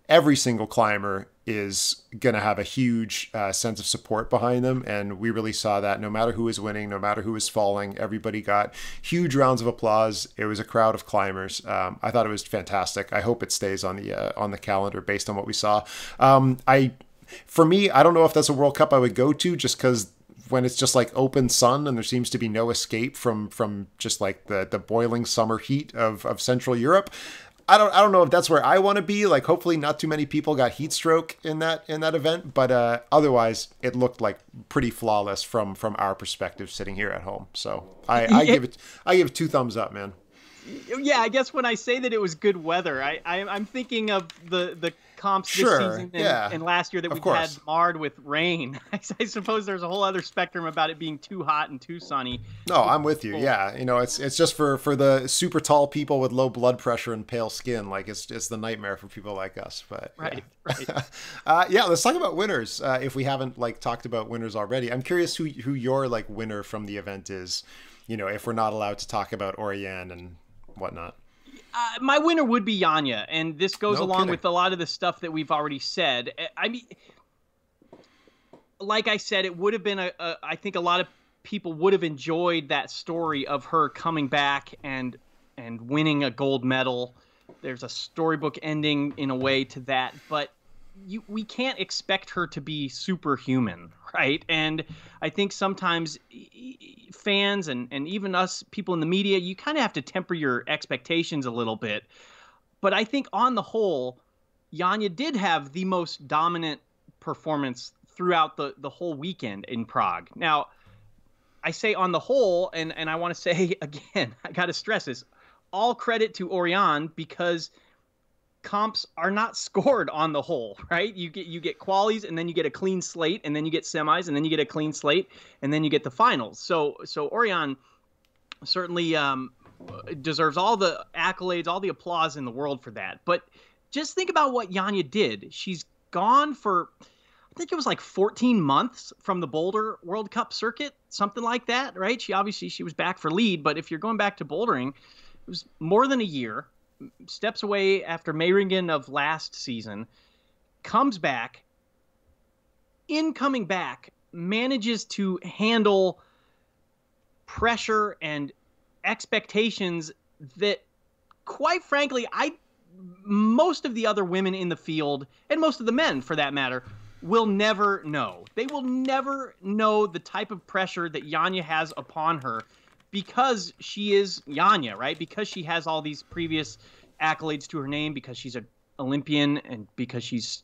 every single climber is going to have a huge uh, sense of support behind them. And we really saw that no matter who was winning, no matter who was falling, everybody got huge rounds of applause. It was a crowd of climbers. Um, I thought it was fantastic. I hope it stays on the, uh, on the calendar based on what we saw. Um, I, for me, I don't know if that's a World Cup I would go to, just because when it's just like open sun and there seems to be no escape from, from just like the, the boiling summer heat of, of Central Europe. I don't I don't know if that's where I want to be. Like, hopefully not too many people got heat stroke in that in that event, but uh, otherwise it looked like pretty flawless from from our perspective sitting here at home. So I, I give it I give it two thumbs up, man. Yeah, I guess when I say that it was good weather, I, I I'm thinking of the the comps this sure, season and, yeah. and last year that we had marred with rain. I, I suppose there's a whole other spectrum about it being too hot and too sunny. No, I'm with you. Yeah, you know, it's it's just for for the super tall people with low blood pressure and pale skin. Like, it's it's the nightmare for people like us. But right, yeah. right. uh, yeah, let's talk about winners. Uh, if we haven't like talked about winners already, I'm curious who who your like winner from the event is. You know, if we're not allowed to talk about Oriane and whatnot. Uh, my winner would be Janja, and this goes no along kidding. with a lot of the stuff that we've already said. I mean, like I said, it would have been a, a I think a lot of people would have enjoyed that story of her coming back and and winning a gold medal. There's a storybook ending in a way to that, but you, we can't expect her to be superhuman, right? And I think sometimes fans and, and even us people in the media, you kind of have to temper your expectations a little bit. But I think on the whole, Janja did have the most dominant performance throughout the, the whole weekend in Prague. Now, I say on the whole, and, and I want to say again, I got to stress this, all credit to Oriane, because comps are not scored on the whole, right? You get you get qualies, and then you get a clean slate, and then you get semis, and then you get a clean slate, and then you get the finals. So so Oriane certainly um, deserves all the accolades, all the applause in the world for that. But just think about what Janja did. She's gone for, I think it was like fourteen months from the Boulder World Cup circuit, something like that, right? She obviously she was back for lead, but if you're going back to bouldering, it was more than a year. Steps away after Meiringen of last season, comes back, in coming back, manages to handle pressure and expectations that, quite frankly, I most of the other women in the field, and most of the men for that matter, will never know. They will never know the type of pressure that Janja has upon her, because she is Janja, right? Because she has all these previous accolades to her name, because she's an Olympian, and because she's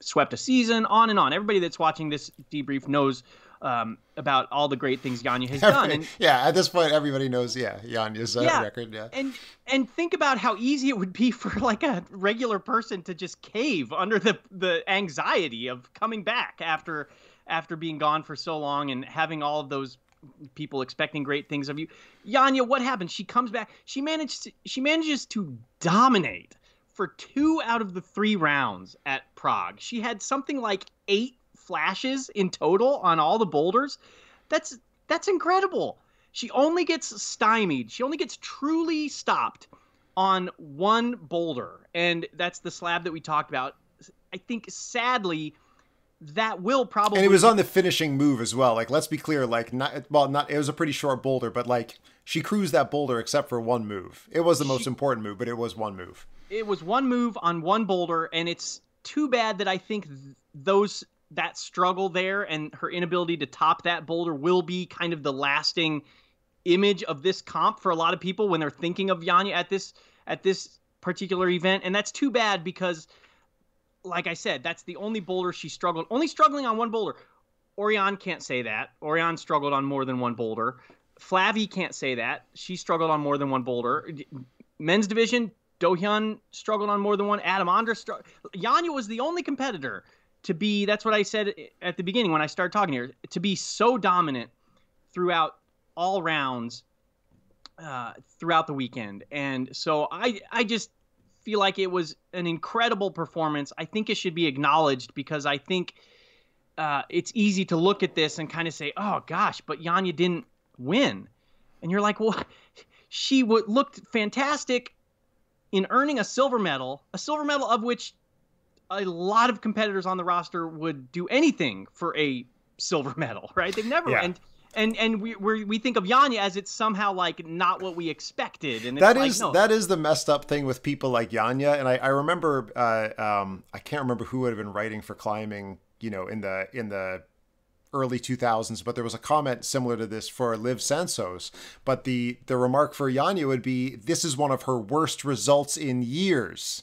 swept a season, on and on. Everybody that's watching this debrief knows um, about all the great things Janja has Every, done. And, yeah, at this point, everybody knows, yeah, Janja's uh, yeah, record. Yeah, and and think about how easy it would be for like a regular person to just cave under the, the anxiety of coming back after after being gone for so long and having all of those people expecting great things of you. Janja, what happened? She comes back. She managed to, she manages to dominate for two out of the three rounds at Prague. She had something like eight flashes in total on all the boulders. That's that's incredible. She only gets stymied. She only gets truly stopped on one boulder, and that's the slab that we talked about. I think sadly that will probably... And it was on the finishing move as well. Like, let's be clear, like, not well, not it was a pretty short boulder, but, like, she cruised that boulder except for one move. It was the she, most important move, but it was one move. It was one move on one boulder, and it's too bad that I think those that struggle there and her inability to top that boulder will be kind of the lasting image of this comp for a lot of people when they're thinking of Janja at this, at this particular event. And that's too bad because... like I said, that's the only boulder she struggled. Only struggling on one boulder. Oriane can't say that. Oriane struggled on more than one boulder. Flavy can't say that. She struggled on more than one boulder. Men's division, Dohyun struggled on more than one. Adam Ondra struggled. Janja was the only competitor to be, that's what I said at the beginning when I started talking here, to be so dominant throughout all rounds uh, throughout the weekend. And so I, I just... feel like it was an incredible performance. I think it should be acknowledged because I think uh, it's easy to look at this and kind of say, oh gosh, but Janja didn't win. And you're like, well, she w- looked fantastic in earning a silver medal, a silver medal of which a lot of competitors on the roster would do anything for a silver medal, right? They've never yeah. and And and we we're, we think of Janja as it's somehow like not what we expected, and it's that like, is no. that is the messed up thing with people like Janja. And I, I remember uh, um, I can't remember who would have been writing for Climbing, you know, in the in the early two thousands, but there was a comment similar to this for Liv Sansos. But the the remark for Janja would be, "This is one of her worst results in years,"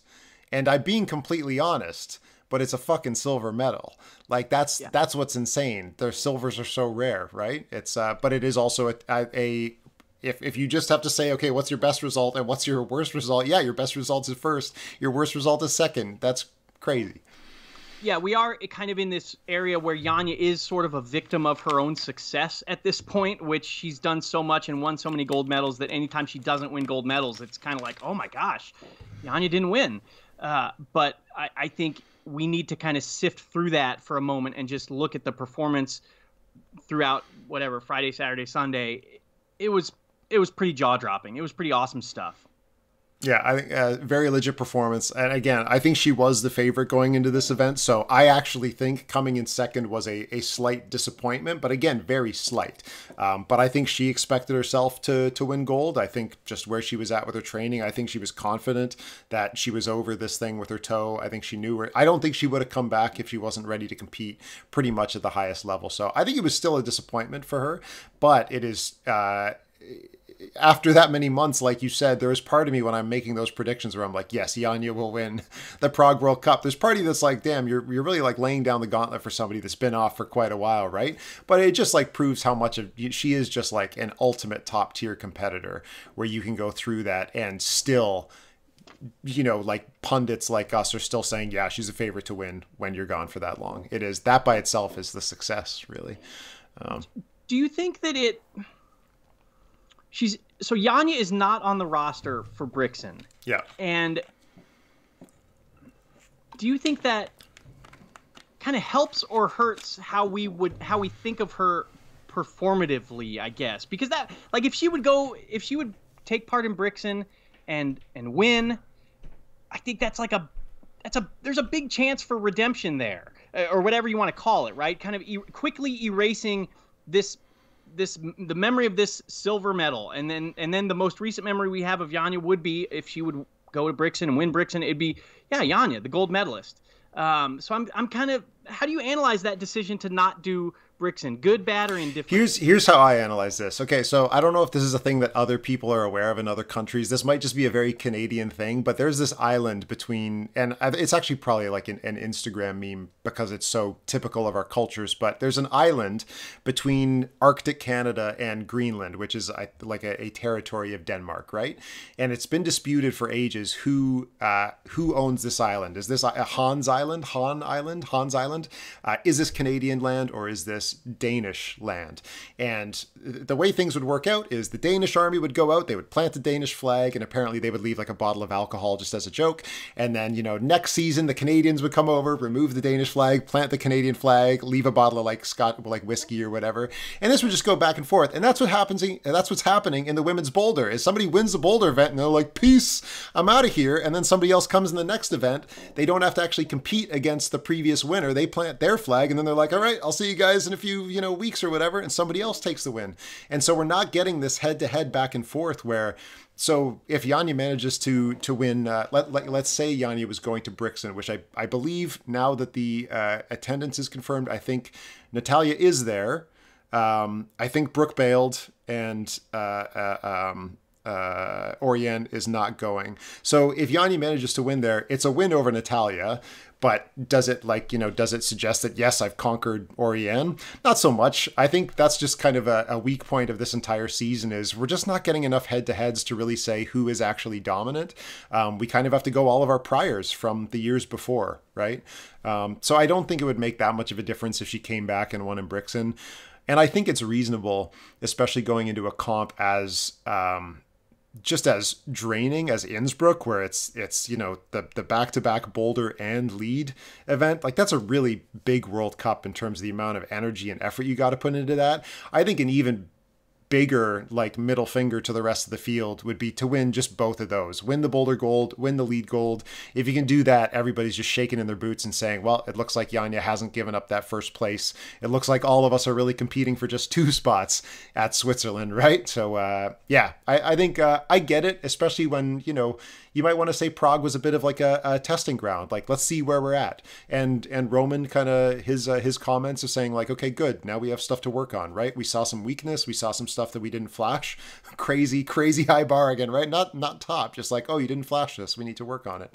and I'm being completely honest. But it's a fucking silver medal. Like that's yeah. that's what's insane. Their silvers are so rare, right? It's uh, but it is also a, a, a if if you just have to say, okay, what's your best result and what's your worst result? Yeah, your best result is first, your worst result is second. That's crazy. Yeah, we are kind of in this area where Janja is sort of a victim of her own success at this point, which she's done so much and won so many gold medals that anytime she doesn't win gold medals, it's kind of like, oh my gosh, Janja didn't win. Uh, but I, I think. We need to kind of sift through that for a moment and just look at the performance throughout whatever Friday, Saturday, Sunday. It was it was pretty jaw dropping. It was pretty awesome stuff. Yeah, I think uh, very legit performance. And again, I think she was the favorite going into this event. So I actually think coming in second was a, a slight disappointment, but again, very slight. Um, but I think she expected herself to, to win gold. I think just where she was at with her training, I think she was confident that she was over this thing with her toe. I think she knew her. I don't think she would have come back if she wasn't ready to compete pretty much at the highest level. So I think it was still a disappointment for her, but it is... Uh, after that many months, like you said, there is part of me when I'm making those predictions where I'm like, yes, Janja will win the Prague World Cup. There's part of you that's like, damn, you're, you're really like laying down the gauntlet for somebody that's been off for quite a while, right? But it just like proves how much of she is just like an ultimate top tier competitor where you can go through that and still, you know, like pundits like us are still saying, yeah, she's a favorite to win when you're gone for that long. It is, that by itself is the success, really. Um, Do you think that it... She's so Janja is not on the roster for Brixen. Yeah. And do you think that kind of helps or hurts how we would how we think of her performatively, I guess? Because that like if she would go if she would take part in Brixen and and win, I think that's like a that's a there's a big chance for redemption there, or whatever you want to call it, right? Kind of e quickly erasing this this the memory of this silver medal, and then and then the most recent memory we have of Janja would be if she would go to Brixen and win Brixen, it'd be yeah Janja the gold medalist. Um so I'm I'm kind of, how do you analyze that decision to not do Brixen, good, bad, or indifferent? Here's here's how I analyze this. Okay, so I don't know if this is a thing that other people are aware of in other countries. This might just be a very Canadian thing, but there's this island between, and it's actually probably like an, an Instagram meme because it's so typical of our cultures, but there's an island between Arctic Canada and Greenland, which is a, like a, a territory of Denmark, right? And it's been disputed for ages who uh, who owns this island. Is this a Hans Island? Han Island? Hans Island? Uh, is this Canadian land or is this Danish land? And the way things would work out is the Danish army would go out, they would plant the Danish flag, and apparently they would leave like a bottle of alcohol just as a joke. And then, you know, next season the Canadians would come over, remove the Danish flag, plant the Canadian flag, leave a bottle of like Scott like whiskey or whatever, and this would just go back and forth. And that's what happens in, that's what's happening in the women's boulder is somebody wins the boulder event and they're like, peace, I'm out of here. And then somebody else comes in the next event, they don't have to actually compete against the previous winner, they plant their flag, and then they're like, all right, I'll see you guys in a few, you know, weeks or whatever, and somebody else takes the win. And so we're not getting this head-to-head back and forth where, so if Janja manages to to win, uh, let, let, let's say Janja was going to Brixen, which I, I believe now that the uh, attendance is confirmed, I think Natalia is there. Um, I think Brooke bailed and uh, uh, um, uh, Oriane is not going. So if Janja manages to win there, it's a win over Natalia. But does it like, you know, does it suggest that, yes, I've conquered Oriane? Not so much. I think that's just kind of a, a weak point of this entire season is we're just not getting enough head-to-heads to really say who is actually dominant. Um, we kind of have to go all of our priors from the years before, right? Um, so I don't think it would make that much of a difference if she came back and won in Brixen. And I think it's reasonable, especially going into a comp as... Um, just as draining as Innsbruck, where it's, it's, you know, the, the back-to-back boulder and lead event, like that's a really big World Cup in terms of the amount of energy and effort you got to put into that. I think an even bigger, like middle finger to the rest of the field would be to win just both of those, win the boulder gold, win the lead gold. If you can do that, everybody's just shaking in their boots and saying, well, it looks like Janja hasn't given up that first place. It looks like all of us are really competing for just two spots at Switzerland, right? So uh, yeah, I, I think uh, I get it, especially when, you know, you might want to say Prague was a bit of like a, a testing ground, like let's see where we're at. And and Roman kind of, his uh, his comments are saying like, okay, good, now we have stuff to work on, right? We saw some weakness, we saw some stuff Stuff that we didn't flash. Crazy, crazy high bar again, right? Not not top, just like, oh, you didn't flash this, we need to work on it.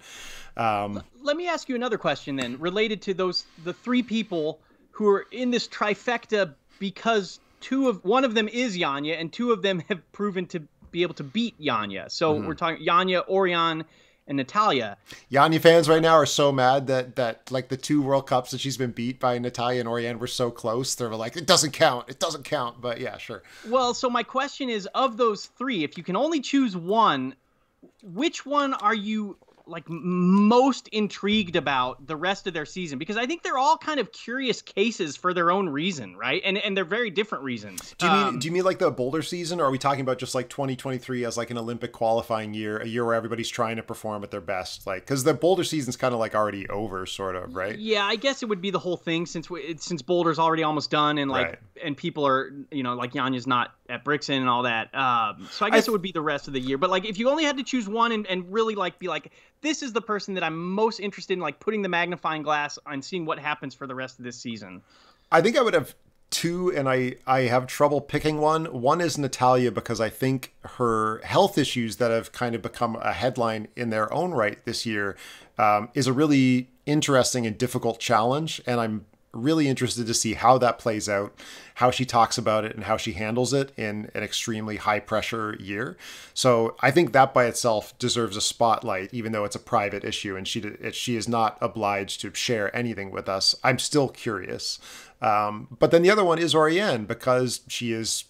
Um, Let me ask you another question then, related to those the three people who are in this trifecta, because two of one of them is Janja and two of them have proven to be able to beat Janja. So mm-hmm. we're talking Janja, Oriane, and Natalia. Janja fans right now are so mad that that like the two World Cups that she's been beat by Natalia and Oriane were so close. They're like, it doesn't count. It doesn't count. But yeah, sure. Well, so my question is, of those three, if you can only choose one, which one are you like most intrigued about the rest of their season, because I think they're all kind of curious cases for their own reason, right? And and they're very different reasons. Do you um, mean do you mean like the Boulder season, or are we talking about just like twenty twenty-three as like an Olympic qualifying year, a year where everybody's trying to perform at their best? Like, because the Boulder season's kind of like already over, sort of, right? Yeah, I guess it would be the whole thing since we, since Boulder's already almost done, and like right. and people are, you know, like Janja's not at Brixen and all that. Um, so I guess I, it would be the rest of the year. But like if you only had to choose one and, and really like be like, this is the person that I'm most interested in, like putting the magnifying glass on, seeing what happens for the rest of this season. I think I would have two, and I, I have trouble picking one. One is Natalia, because I think her health issues that have kind of become a headline in their own right this year um, is a really interesting and difficult challenge. And I'm really interested to see how that plays out, how she talks about it, and how she handles it in an extremely high pressure year. So I think that by itself deserves a spotlight, even though it's a private issue and she she is not obliged to share anything with us. I'm still curious. Um, but then the other one is Oriane, because she is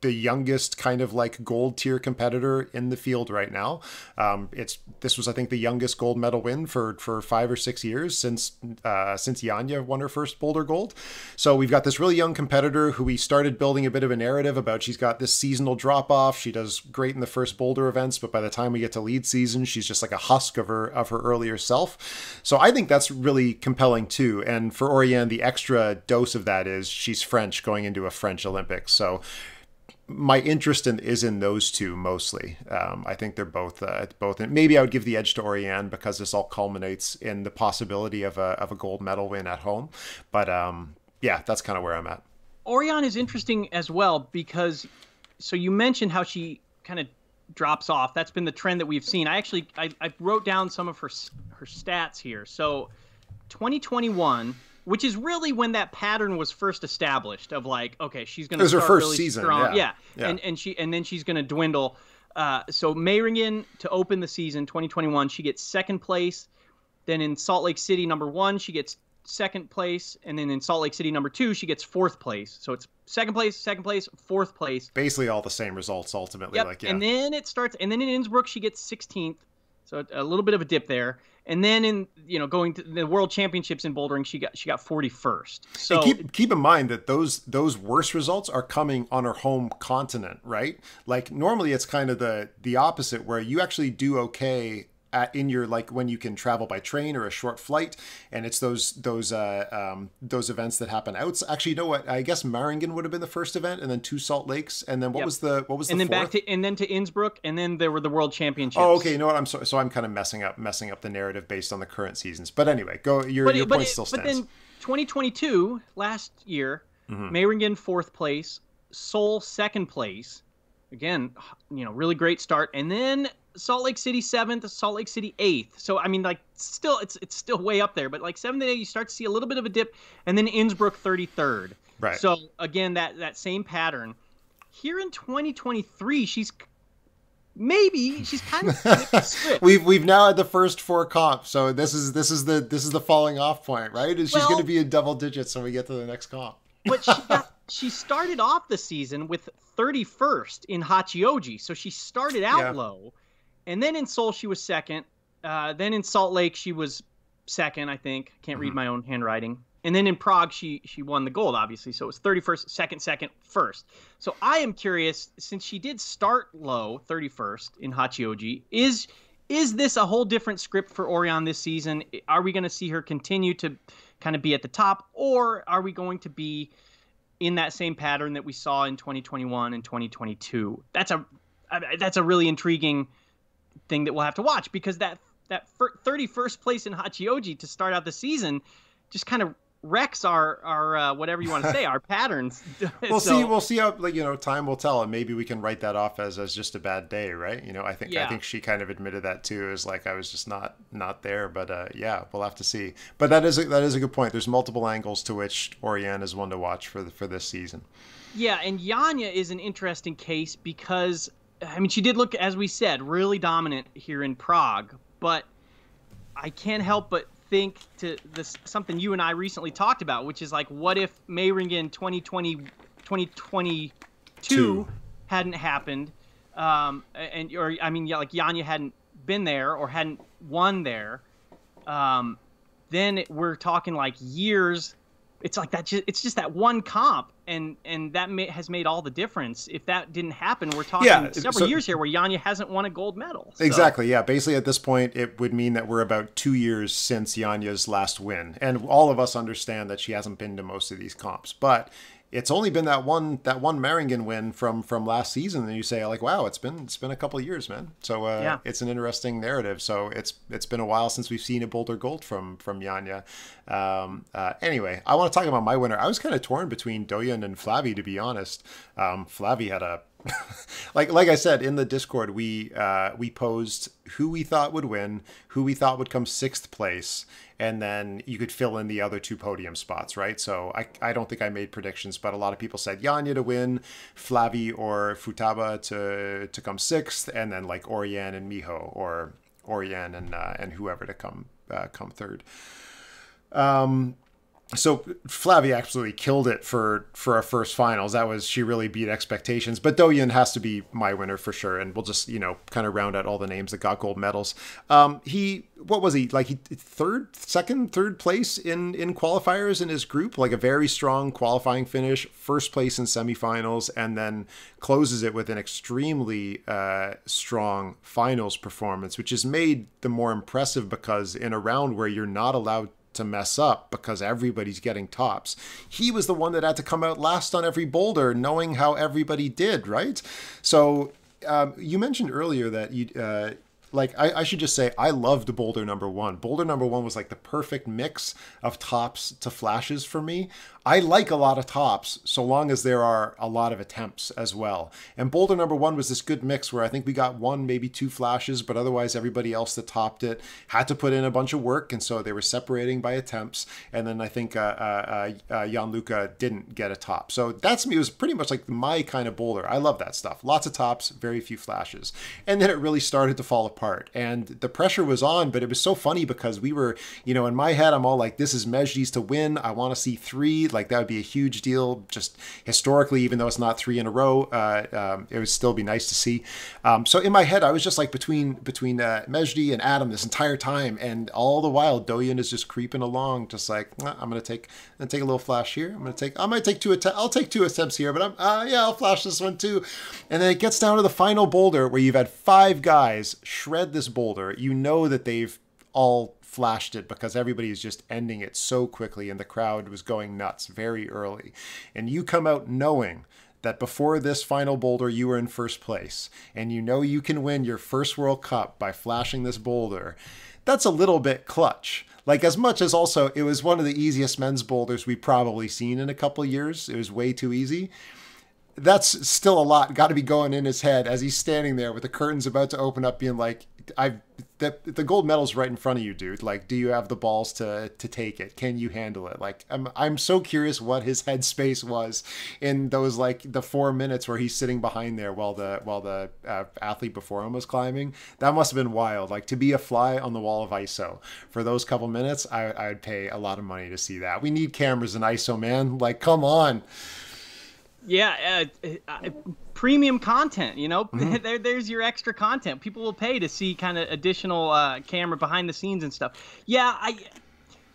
the youngest kind of like gold tier competitor in the field right now. Um, it's this was I think the youngest gold medal win for for five or six years since uh, since Janja won her first Boulder gold. So we've got this really young competitor who we started building a bit of a narrative about. She's got this seasonal drop off. She does great in the first Boulder events, but by the time we get to lead season, she's just like a husk of her of her earlier self. So I think that's really compelling too. And for Oriane, the extra dose of that is she's French going into a French Olympics. So my interest in is in those two mostly. Um, I think they're both uh, both. And maybe I would give the edge to Oriane because this all culminates in the possibility of a of a gold medal win at home. But um, yeah, that's kind of where I'm at. Oriane is interesting as well because, so you mentioned how she kind of drops off. That's been the trend that we've seen. I actually I, I wrote down some of her her stats here. So twenty twenty-one. Which is really when that pattern was first established of like, okay, she's going to start her first really season, strong. Yeah. Yeah. yeah. And and she and then she's going to dwindle. Uh, so Meiringen to open the season twenty twenty-one, she gets second place. Then in Salt Lake City, number one, she gets second place. And then in Salt Lake City, number two, she gets fourth place. So it's second place, second place, fourth place. Basically all the same results ultimately. Yep. Like, yeah. And then it starts. And then in Innsbruck, she gets sixteenth. So a little bit of a dip there. And then in, you know, going to the World Championships in bouldering, she got she got forty-first. So and keep keep in mind that those those worst results are coming on her home continent, right? Like normally it's kind of the the opposite where you actually do okay at in your like when you can travel by train or a short flight, and it's those those uh, um, those events that happen out. Actually, you know what? I guess Meiringen would have been the first event, and then two Salt Lakes, and then what yep. was the what was and the and then fourth? back to and then to Innsbruck, and then there were the World Championships. Oh, okay. You know what? I'm so so I'm kind of messing up messing up the narrative based on the current seasons. But anyway, go your but, your but, point but, still stands. But then twenty twenty-two last year, mm-hmm. Meiringen fourth place, Seoul second place. Again, you know, really great start, and then Salt Lake City seventh, Salt Lake City eighth. So I mean, like, still, it's it's still way up there. But like seventh and eighth, you start to see a little bit of a dip, and then Innsbruck thirty-third. Right. So again, that that same pattern. Here in twenty twenty-three, she's maybe she's kind of we've we've now had the first four comps. So this is this is the this is the falling off point, right? Is well, she's going to be in double digits when we get to the next comp? But she got, she started off the season with thirty-first in Hachioji, so she started out yeah. low. And then in Seoul, she was second. Uh, then in Salt Lake, she was second, I think. Can't mm-hmm. read my own handwriting. And then in Prague, she she won the gold, obviously. So it was thirty-first, second, second, first. So I am curious, since she did start low, thirty-first in Hachioji, is is this a whole different script for Oriane this season? Are we going to see her continue to kind of be at the top, or are we going to be in that same pattern that we saw in twenty twenty-one and twenty twenty-two? That's a that's a really intriguing thing that we'll have to watch, because that that thirty-first place in Hachioji to start out the season just kind of wrecks our our uh, whatever you want to say our patterns. We'll so, see. We'll see how, like, you know, time will tell, and maybe we can write that off as as just a bad day, right? You know, I think yeah. I think she kind of admitted that too, is like I was just not not there. But uh, yeah, we'll have to see. But that is a, that is a good point. There's multiple angles to which Oriane is one to watch for the, for this season. Yeah, and Janja is an interesting case because, I mean, she did look, as we said, really dominant here in Prague, but I can't help but think to this something you and I recently talked about, which is like, what if Meiringen twenty twenty, twenty twenty-two Two. hadn't happened? Um, and or I mean, yeah, like Janja hadn't been there or hadn't won there, um, then it, we're talking like years. It's like that. Just, it's just that one comp, and and that may, has made all the difference. If that didn't happen, we're talking yeah, several so, years here where Janja hasn't won a gold medal. So. Exactly. Yeah. Basically, at this point, it would mean that we're about two years since Janja's last win, and all of us understand that she hasn't been to most of these comps, but it's only been that one that one Meiringen win from from last season. And you say like, wow, it's been it's been a couple of years, man. So uh, yeah. it's an interesting narrative. So it's it's been a while since we've seen a Boulder Gold from from Janja. Um, uh, anyway, I want to talk about my winner. I was kind of torn between Dohyun and Flavy, to be honest. Um, Flavy had a like like I said in the Discord, we uh, we posed who we thought would win, who we thought would come sixth place. And then you could fill in the other two podium spots, right? So I, I don't think I made predictions, but a lot of people said Janja to win, Flavy or Futaba to to come sixth, and then like Oriane and Miho or Oriane and uh, and whoever to come uh, come third. Um, so Flavy absolutely killed it for for our first finals. That was she really beat expectations. But Dohyun has to be my winner for sure. And we'll just you know kind of round out all the names that got gold medals. Um, he what was he like? He third, second, third place in in qualifiers in his group. Like a very strong qualifying finish, first place in semifinals, and then closes it with an extremely uh, strong finals performance, which is made the more impressive because in a round where you're not allowed to mess up because everybody's getting tops, he was the one that had to come out last on every boulder, knowing how everybody did, right? So um, you mentioned earlier that you uh, like I, I should just say I loved boulder number one. Boulder number one was like the perfect mix of tops to flashes for me. I like a lot of tops so long as there are a lot of attempts as well. And boulder number one was this good mix where I think we got one, maybe two flashes, but otherwise everybody else that topped it had to put in a bunch of work. And so they were separating by attempts. And then I think uh, uh, uh, Gianluca didn't get a top. So that's me. It was pretty much like my kind of boulder. I love that stuff. Lots of tops, very few flashes. And then it really started to fall apart. And the pressure was on, but it was so funny because we were, you know, in my head, I'm all like, this is Mejdi's to win. I want to see three. Like, Like that would be a huge deal just historically, even though it's not three in a row, uh, um, it would still be nice to see. Um, so in my head, I was just like between between uh, Mejdi and Adam this entire time. And all the while, Dohyun is just creeping along, just like, nah, I'm going to take I'm gonna take a little flash here. I'm going to take, I might take two, I'll take two attempts here, but I'm, uh, yeah, I'll flash this one too. And then it gets down to the final boulder where you've had five guys shred this boulder. You know that they've all flashed it because everybody is just ending it so quickly and the crowd was going nuts very early. And you come out knowing that before this final boulder, you were in first place and you know you can win your first World Cup by flashing this boulder. That's a little bit clutch. Like as much as also, it was one of the easiest men's boulders we've probably seen in a couple years. It was way too easy. That's still a lot got to be going in his head as he's standing there with the curtains about to open up being like, I've the, the gold medal's right in front of you, dude. Like, do you have the balls to to take it? Can you handle it? Like, I'm, I'm so curious what his headspace was in those, like the four minutes where he's sitting behind there while the while the uh, athlete before him was climbing. That must have been wild. Like, to be a fly on the wall of I S O for those couple minutes, I, I would pay a lot of money to see that. We need cameras in I S O, man. Like, come on. Yeah, uh, uh, premium content, you know, mm-hmm. there, there's your extra content. People will pay to see kind of additional uh, camera behind the scenes and stuff. Yeah, I.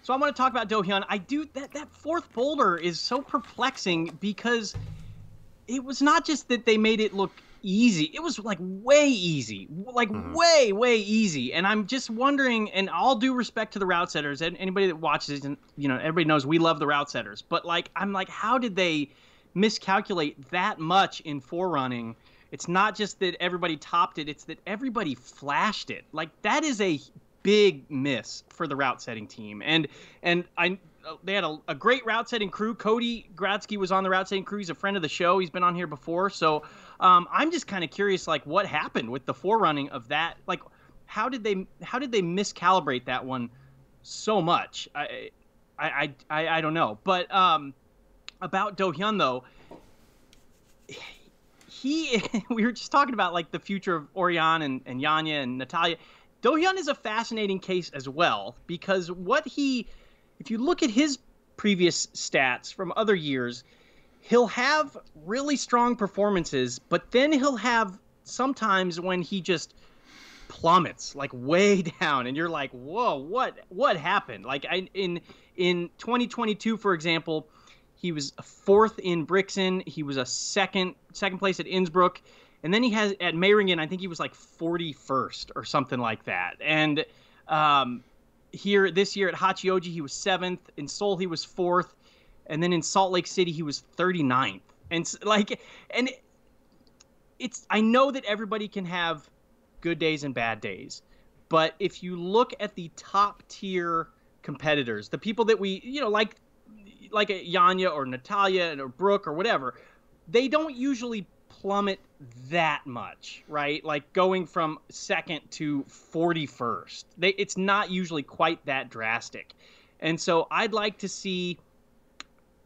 so I want to talk about Dohyun. I do that. That fourth boulder is so perplexing because it was not just that they made it look easy. It was like way easy, like mm-hmm. way, way easy. And I'm just wondering, and all due respect to the route setters and anybody that watches, and you know, everybody knows we love the route setters. But like, I'm like, how did they miscalculate that much in forerunning? It's not just that everybody topped it, it's that everybody flashed it. Like, that is a big miss for the route setting team. And and I they had a, a great route setting crew. Cody Gradsky was on the route setting crew. He's a friend of the show. He's been on here before. So um, I'm just kind of curious, like, what happened with the forerunning of that? Like, how did they how did they miscalibrate that one so much? I I I, I don't know. But um about Dohyun, though, he we were just talking about like the future of Oriane and, and Janja and Natalia. Dohyun is a fascinating case as well because what he, if you look at his previous stats from other years, he'll have really strong performances, but then he'll have sometimes when he just plummets like way down, and you're like, whoa, what what happened? Like I, in in twenty twenty-two, for example, he was fourth in Brixen. He was a second second place at Innsbruck, and then he has at Meiringen, I think he was like forty-first or something like that. And um, here this year at Hachioji, he was seventh. In Seoul, he was fourth, and then in Salt Lake City, he was thirty-ninth. And like, and it's, I know that everybody can have good days and bad days, but if you look at the top tier competitors, the people that we, you know, like, like a Janja or Natalia or Brooke or whatever, they don't usually plummet that much, right? Like going from second to forty-first, they, it's not usually quite that drastic. And so I'd like to see,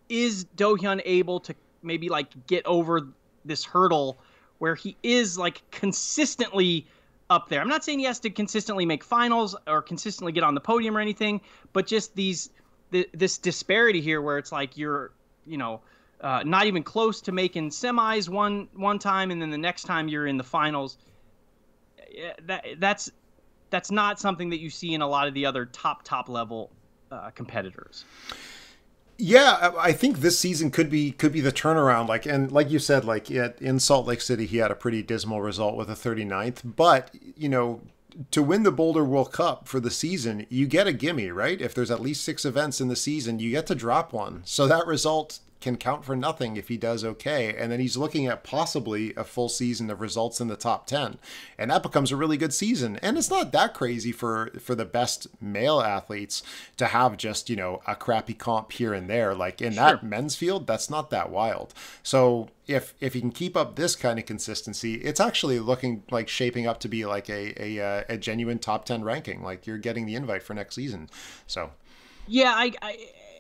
is Dohyun able to maybe like get over this hurdle where he is like consistently up there? I'm not saying he has to consistently make finals or consistently get on the podium or anything, but just these, the, this disparity here where it's like you're, you know, uh, not even close to making semis one one time, and then the next time you're in the finals. That that's that's not something that you see in a lot of the other top top level uh, competitors. Yeah, I think this season could be could be the turnaround. Like, and like you said, like at, in Salt Lake City, he had a pretty dismal result with a thirty-ninth. But, you know, to win the Boulder World Cup for the season, you get a gimme, right? If there's at least six events in the season, you get to drop one. So that result can count for nothing if he does okay. And then he's looking at possibly a full season of results in the top ten. And that becomes a really good season. And it's not that crazy for, for the best male athletes to have just, you know, a crappy comp here and there. Like in that men's field, that's not that wild. So if, if he can keep up this kind of consistency, it's actually looking like shaping up to be like a, a, a genuine top ten ranking. Like you're getting the invite for next season. So, yeah, I, I,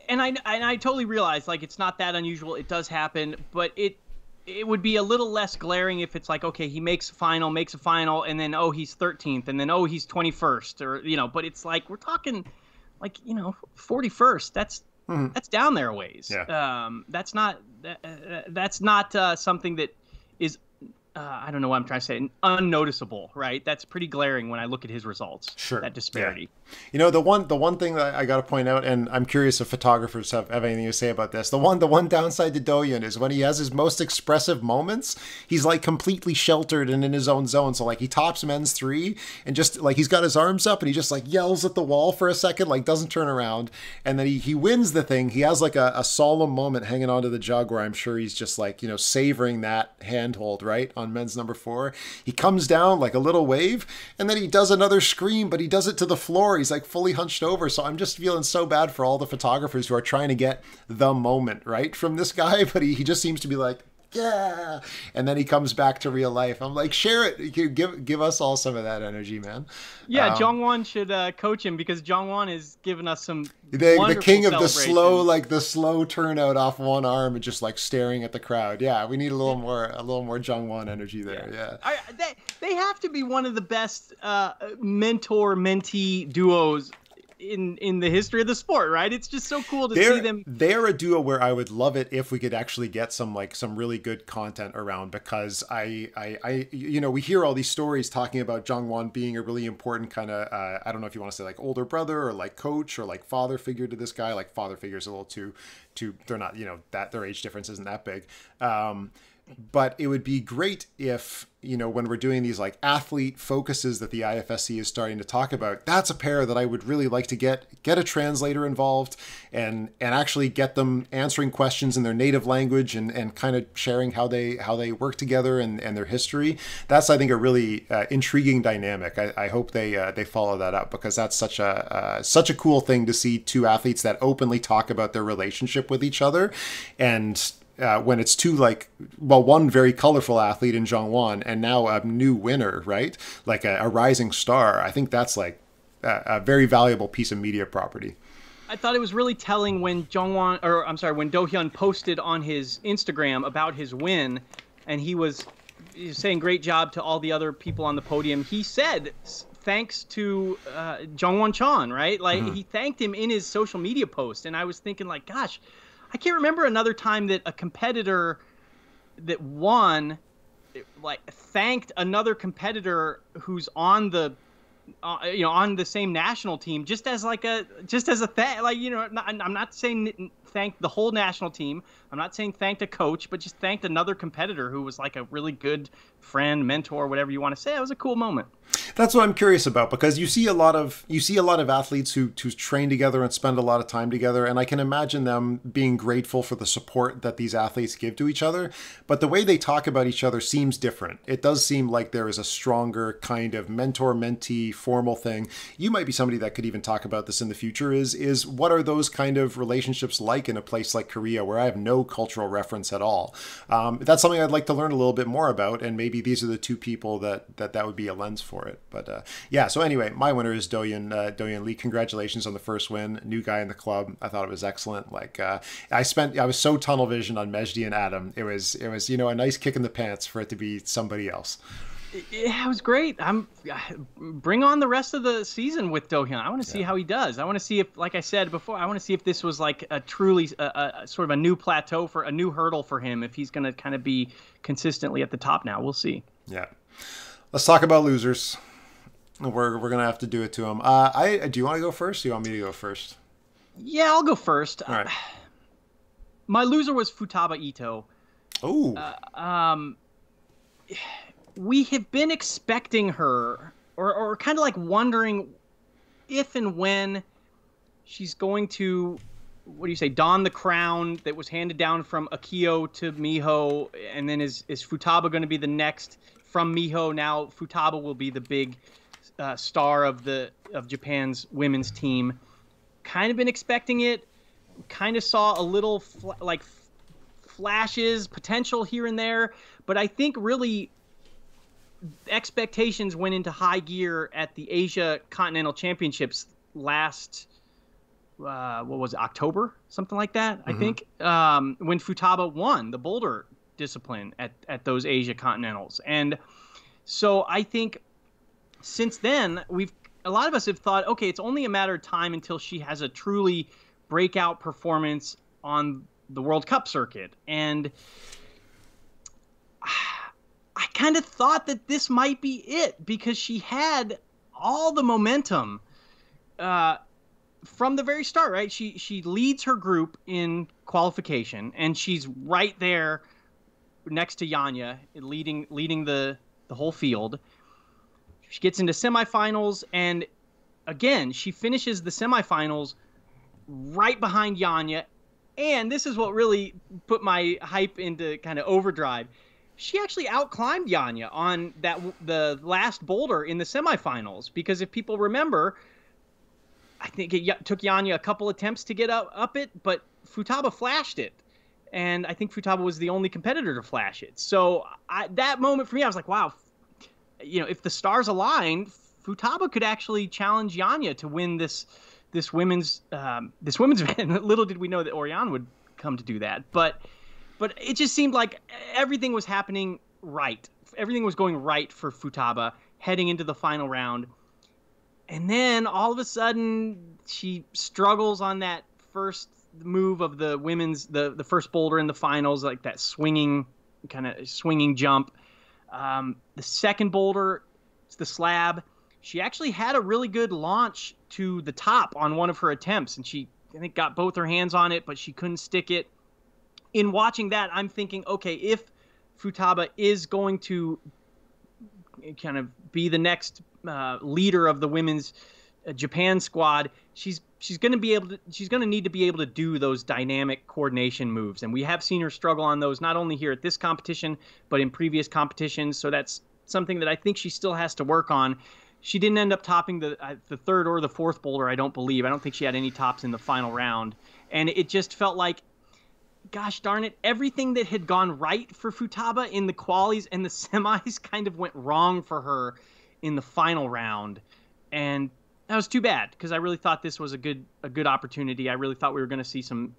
And I, and I totally realize, like, it's not that unusual. It does happen, but it it would be a little less glaring if it's like, okay, he makes a final, makes a final, and then, oh, he's thirteenth, and then, oh, he's twenty-first, or, you know, but it's like, we're talking, like, you know, forty-first. That's mm-hmm. that's down there a ways. Yeah. Um, that's not, that, uh, that's not uh, something that is, uh, I don't know what I'm trying to say, unnoticeable, right? That's pretty glaring when I look at his results, sure. That disparity. Yeah. You know, the one the one thing that I got to point out, and I'm curious if photographers have, have anything to say about this, the one the one downside to Dohyun is when he has his most expressive moments, he's like completely sheltered and in his own zone. So like he tops men's three and just like he's got his arms up and he just like yells at the wall for a second, like doesn't turn around. And then he, he wins the thing. He has like a, a solemn moment hanging onto the jug where I'm sure he's just like, you know, savoring that handhold, right? On men's number four. He comes down like a little wave and then he does another scream, but he does it to the floor. He's like fully hunched over. So I'm just feeling so bad for all the photographers who are trying to get the moment right from this guy, but he, he just seems to be like, yeah. And then he comes back to real life. I'm like, share it. Give give us all some of that energy, man. Yeah, um, Jongwon should uh, coach him, because Jongwon is giving us some they, the king of the slow, like the slow turnout off one arm and just like staring at the crowd. Yeah, we need a little more, a little more Jongwon energy there. Yeah, yeah. I, they they have to be one of the best uh, mentor mentee duos in in the history of the sport, right? It's just so cool to they're, see them. They're a duo where I would love it if we could actually get some like some really good content around, because I I, I you know, we hear all these stories talking about Jongwon being a really important kind of uh, I don't know if you want to say like older brother or like coach or like father figure to this guy. Like father figure is a little too too they're not, you know, that their age difference isn't that big. Um But it would be great if, you know, when we're doing these like athlete focuses that the I F S C is starting to talk about, that's a pair that I would really like to get, get a translator involved and, and actually get them answering questions in their native language and, and kind of sharing how they, how they work together and, and their history. That's, I think, a really uh, intriguing dynamic. I, I hope they, uh, they follow that up, because that's such a, uh, such a cool thing to see two athletes that openly talk about their relationship with each other. And Uh, when it's two, like, well, one very colorful athlete in Jongwon and now a new winner, right? Like a, a rising star. I think that's like a, a very valuable piece of media property. I thought it was really telling when Jongwon, or I'm sorry, when Dohyun posted on his Instagram about his win, and he was saying great job to all the other people on the podium. He said thanks to uh, Jongwon Chan, right? Like mm-hmm. he thanked him in his social media post. And I was thinking like, gosh, I can't remember another time that a competitor that won, like, thanked another competitor who's on the uh, you know, on the same national team, just as like a, just as a th- like, you know, not, I'm not saying thank the whole national team. I'm not saying thanked a coach, but just thanked another competitor who was like a really good friend, mentor, whatever you want to say. It was a cool moment. That's what I'm curious about, because you see a lot of you see a lot of athletes who who train together and spend a lot of time together, and I can imagine them being grateful for the support that these athletes give to each other. But the way they talk about each other seems different. It does seem like there is a stronger kind of mentor-mentee formal thing. You might be somebody that could even talk about this in the future. Is is what are those kind of relationships like in a place like Korea, where I have no cultural reference at all? Um, that's something I'd like to learn a little bit more about, and maybe these are the two people that that that would be a lens for it. But uh, yeah, so anyway, my winner is Dohyun uh, Dohyun Lee. Congratulations on the first win. New guy in the club. I thought it was excellent. Like uh, I spent, I was so tunnel vision on Mejdi and Adam. It was, it was, you know, a nice kick in the pants for it to be somebody else. Yeah, it was great. I'm bring on the rest of the season with Dohyun. I want to see yeah. how he does. I want to see if, like I said before, I want to see if this was like a truly a, a sort of a new plateau for a new hurdle for him. If he's going to kind of be consistently at the top now, we'll see. Yeah. Let's talk about losers. We're we're gonna have to do it to them. Uh, I do you want to go first? Do you want me to go first? Yeah, I'll go first. All right. Uh, my loser was Futaba Ito. Oh. Uh, um, we have been expecting her, or or kind of like wondering if and when she's going to, what do you say, don the crown that was handed down from Akiyo to Miho, and then is is Futaba going to be the next? From Miho, now Futaba will be the big uh, star of the of Japan's women's team. Kind of been expecting it. Kind of saw a little fl like f flashes, potential here and there, but I think really expectations went into high gear at the Asia Continental Championships last. Uh, what was it, October? Something like that. Mm-hmm. I think um, when Futaba won the boulder discipline at, at those Asia Continentals. And so I think since then, we've, a lot of us have thought, okay, it's only a matter of time until she has a truly breakout performance on the World Cup circuit. And I kind of thought that this might be it, because she had all the momentum uh, from the very start, right? She, she leads her group in qualification, and she's right there next to Janja, leading leading the, the whole field. She gets into semifinals, and again, she finishes the semifinals right behind Janja. And this is what really put my hype into kind of overdrive. She actually outclimbed Janja on that the last boulder in the semifinals, because if people remember, I think it took Janja a couple attempts to get up, up it, but Futaba flashed it. And I think Futaba was the only competitor to flash it. So I, that moment for me, I was like, wow, you know, if the stars align, Futaba could actually challenge Janja to win this this women's um, this women's event. Little did we know that Oriane would come to do that. But but it just seemed like everything was happening right. Everything was going right for Futaba heading into the final round. And then all of a sudden, she struggles on that first move of the women's the the first boulder in the finals, like that swinging kind of swinging jump. Um the second boulder, it's the slab. She actually had a really good launch to the top on one of her attempts, and she I think got both her hands on it, but she couldn't stick it. In watching that, I'm thinking, okay, if Futaba is going to kind of be the next uh, leader of the women's uh, Japan squad, she's She's going to be able to, she's going to need to be able to do those dynamic coordination moves. And we have seen her struggle on those, not only here at this competition, but in previous competitions. So that's something that I think she still has to work on. She didn't end up topping the uh, the third or the fourth boulder, I don't believe. I don't think she had any tops in the final round. And it just felt like, gosh darn it, everything that had gone right for Futaba in the qualies and the semis kind of went wrong for her in the final round. And that was too bad, because I really thought this was a good a good opportunity. I really thought we were going to see some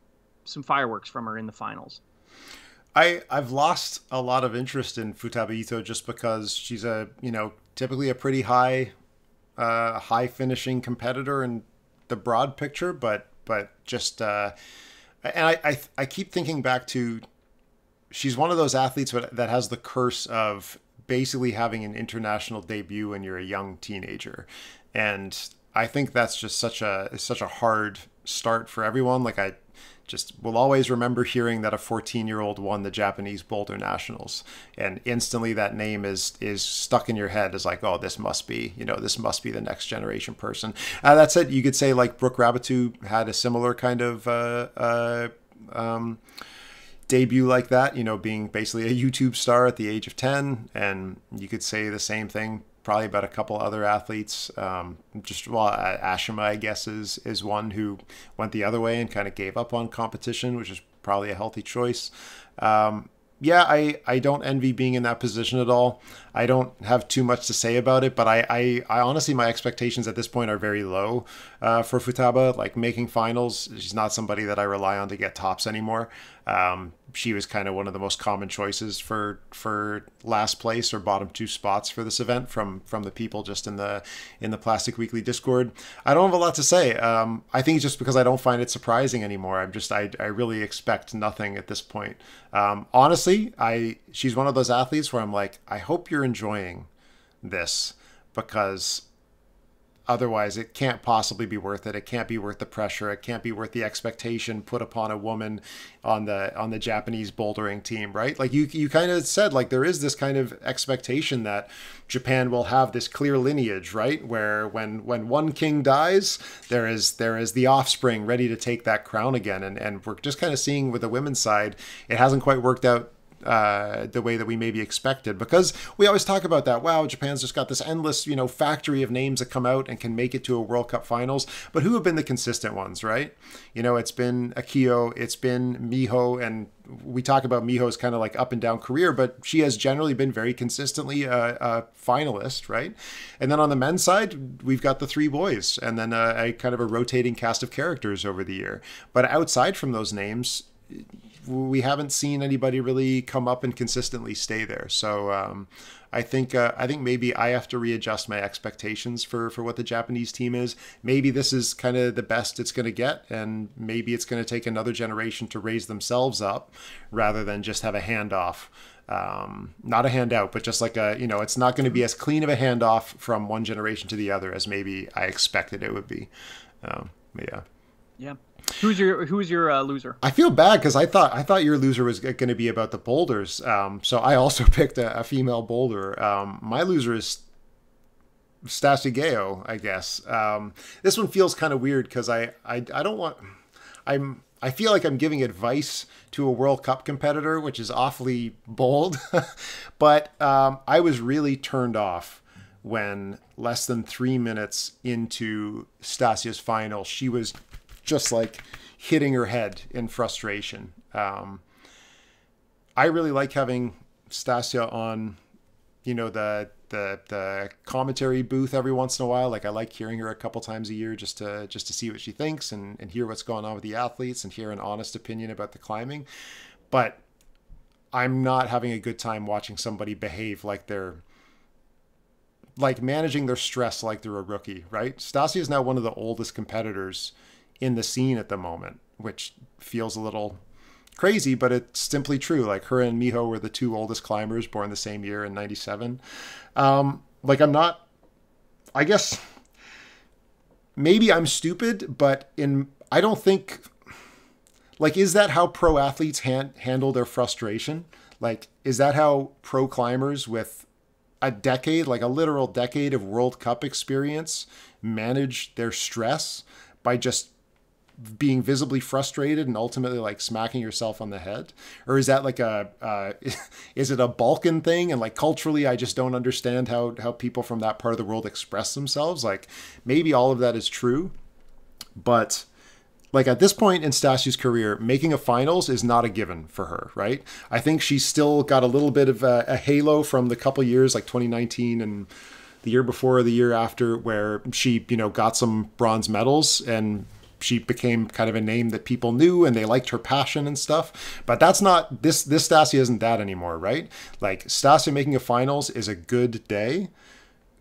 some fireworks from her in the finals. I I've lost a lot of interest in Futaba Ito, just because she's a you know typically a pretty high uh, high finishing competitor in the broad picture, but but just uh, and I, I I keep thinking back to, she's one of those athletes that has the curse of basically having an international debut when you're a young teenager. And I think that's just such a such a hard start for everyone. Like, I just will always remember hearing that a fourteen-year-old won the Japanese Boulder Nationals, and instantly that name is is stuck in your head as like, oh, this must be, you know, this must be the next generation person. Uh, that's it. You could say like Brooke Rabatou had a similar kind of uh, uh, um, debut like that, you know, being basically a YouTube star at the age of ten, and you could say the same thing probably about a couple other athletes. Um, just, well, Ashima, I guess, is, is one who went the other way and kind of gave up on competition, which is probably a healthy choice. Um, yeah, I, I don't envy being in that position at all. I don't have too much to say about it, but I, I, I honestly, my expectations at this point are very low uh, for Futaba. Like, making finals, she's not somebody that I rely on to get tops anymore. Um, she was kind of one of the most common choices for for last place or bottom two spots for this event from from the people just in the in the Plastic Weekly Discord. I don't have a lot to say. Um, I think just because I don't find it surprising anymore. I'm just I I really expect nothing at this point. Um, honestly, I she's one of those athletes where I'm like, I hope you're enjoying this, because otherwise it can't possibly be worth it. It can't be worth the pressure. It can't be worth the expectation put upon a woman on the on the Japanese bouldering team, right? Like, you you kind of said, like, there is this kind of expectation that Japan will have this clear lineage, right? Where when when one king dies, there is there is the offspring ready to take that crown again. And and we're just kind of seeing with the women's side, it hasn't quite worked out uh the way that we maybe expected, because we always talk about that, wow, Japan's just got this endless, you know, factory of names that come out and can make it to a World Cup finals. But who have been the consistent ones, right? You know, it's been Akiyo, it's been Miho, and we talk about Miho's kind of like up and down career, but she has generally been very consistently a, a finalist, right? And then on the men's side, we've got the three boys, and then a, a kind of a rotating cast of characters over the year. But outside from those names, we haven't seen anybody really come up and consistently stay there. So um, I think uh, I think maybe I have to readjust my expectations for for what the Japanese team is. Maybe this is kind of the best it's going to get, and maybe it's going to take another generation to raise themselves up rather than just have a handoff. Um, not a handout, but just like a, you know, it's not going to be as clean of a handoff from one generation to the other as maybe I expected it would be. Um, yeah. Yeah. Who's your who's your uh, loser? I feel bad because I thought I thought your loser was going to be about the boulders. Um, so I also picked a, a female boulder. Um, my loser is Stacy Gao, I guess. Um, this one feels kind of weird because I, I I don't want I'm I feel like I'm giving advice to a World Cup competitor, which is awfully bold. But um, I was really turned off when less than three minutes into Stacy's final, she was just like hitting her head in frustration. Um, I really like having Stasia on, you know, the, the, the commentary booth every once in a while. Like, I like hearing her a couple times a year just to, just to see what she thinks and, and hear what's going on with the athletes and hear an honest opinion about the climbing. But I'm not having a good time watching somebody behave like they're, like managing their stress like they're a rookie, right? Stasia is now one of the oldest competitors in the scene at the moment, which feels a little crazy, but it's simply true. Like, her and Miho were the two oldest climbers, born the same year in ninety-seven. Um, like, I'm not, I guess, maybe I'm stupid, but in, I don't think, like, is that how pro athletes hand, handle their frustration? Like, is that how pro climbers with a decade, like a literal decade of World Cup experience, manage their stress? By just being visibly frustrated and ultimately like smacking yourself on the head? Or is that like a uh is it a Balkan thing, and like culturally I just don't understand how how people from that part of the world express themselves? Like, maybe all of that is true, but like at this point in Stasia's career, making a finals is not a given for her, right? I think she's still got a little bit of a, a halo from the couple years like twenty nineteen and the year before or the year after, where she, you know, got some bronze medals and she became kind of a name that people knew and they liked her passion and stuff. But that's not, this this Stasia isn't that anymore, right? Like, Stasia making a finals is a good day.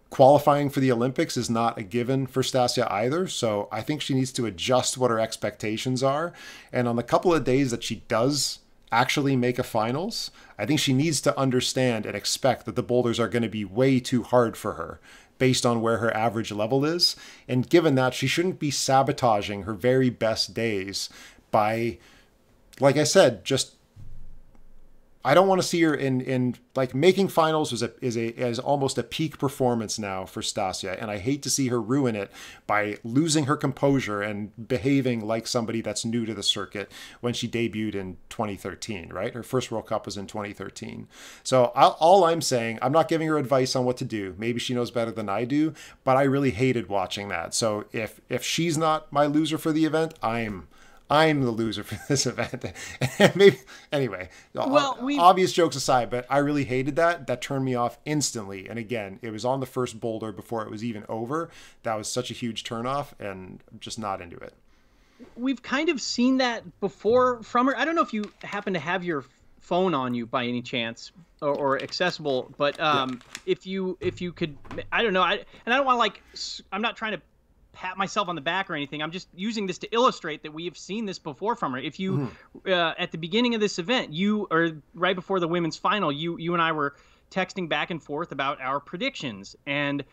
Qualifying for the Olympics is not a given for Stasia either. So I think she needs to adjust what her expectations are. And on the couple of days that she does actually make a finals, I think she needs to understand and expect that the boulders are going to be way too hard for her based on where her average level is. And given that, she shouldn't be sabotaging her very best days by, like I said, just, I don't want to see her in, in like making finals is a, is a, is almost a peak performance now for Stasia. And I hate to see her ruin it by losing her composure and behaving like somebody that's new to the circuit when she debuted in twenty thirteen, right? Her first World Cup was in twenty thirteen. So I'll, all I'm saying, I'm not giving her advice on what to do. Maybe she knows better than I do, but I really hated watching that. So if, if she's not my loser for the event, I'm, I'm the loser for this event. Maybe, anyway, well, obvious jokes aside, but I really hated that. That turned me off instantly. And again, it was on the first boulder before it was even over. That was such a huge turnoff, and I'm just not into it. We've kind of seen that before from her. I don't know if you happen to have your phone on you by any chance, or, or accessible, but um, yeah. if you if you could, I don't know. I and I don't want to like. I'm not trying to pat myself on the back or anything. I'm just using this to illustrate that we have seen this before from her. If you, mm-hmm. uh, at the beginning of this event, you or right before the women's final, you you and I were texting back and forth about our predictions, and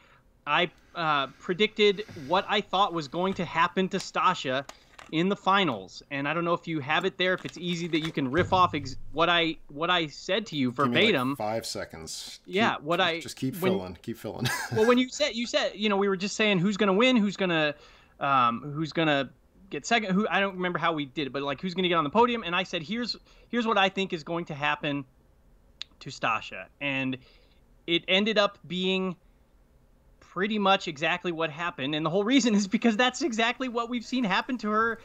I uh, predicted what I thought was going to happen to Stasia in the finals. And I don't know if you have it there. If it's easy that you can riff off ex what I what I said to you verbatim. You mean like five seconds. Yeah. Keep, what I just keep when, filling, keep filling. Well, when you said you said you know we were just saying who's gonna win, who's gonna um, who's gonna get second. Who I don't remember how we did it, but like who's gonna get on the podium. And I said here's here's what I think is going to happen to Stasia, and it ended up being pretty much exactly what happened. And the whole reason is because that's exactly what we've seen happen to her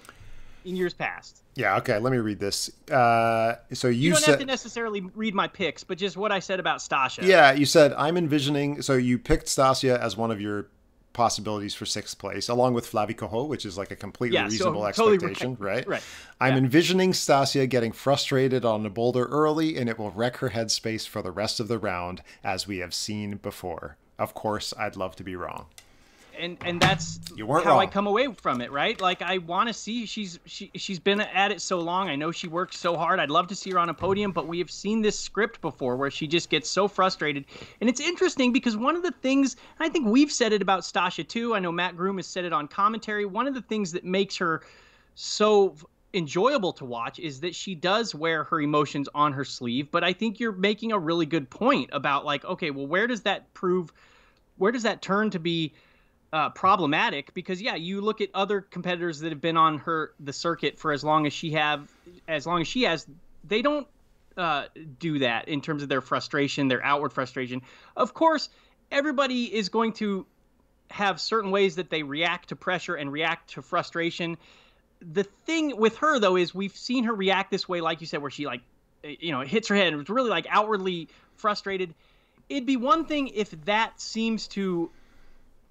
in years past. Yeah. Okay. Let me read this. Uh, so you, you don't have to necessarily read my picks, but just what I said about Stasia. Yeah. You said I'm envisioning. So you picked Stasia as one of your possibilities for sixth place, along with Flavy Cohaut, which is like a completely yeah, reasonable so expectation, totally right. right? Right. I'm yeah. envisioning Stasia getting frustrated on a boulder early, and it will wreck her headspace for the rest of the round, as we have seen before. Of course, I'd love to be wrong. And and that's you weren't how wrong. I come away from it, right? Like I want to see she's she she's been at it so long. I know she worked so hard. I'd love to see her on a podium, but we have seen this script before where she just gets so frustrated. And it's interesting because one of the things, and I think we've said it about Stasia too. I know Matt Groom has said it on commentary. One of the things that makes her so enjoyable to watch is that she does wear her emotions on her sleeve. But I think you're making a really good point about like, okay, well, where does that prove where does that turn to be uh, problematic? Because yeah, you look at other competitors that have been on her the circuit for as long as she have, as long as she has, they don't uh, do that in terms of their frustration, their outward frustration. Of course, everybody is going to have certain ways that they react to pressure and react to frustration. The thing with her though is we've seen her react this way, like you said, where she like, you know, hits her head and was really like outwardly frustrated. It'd be one thing if that seems to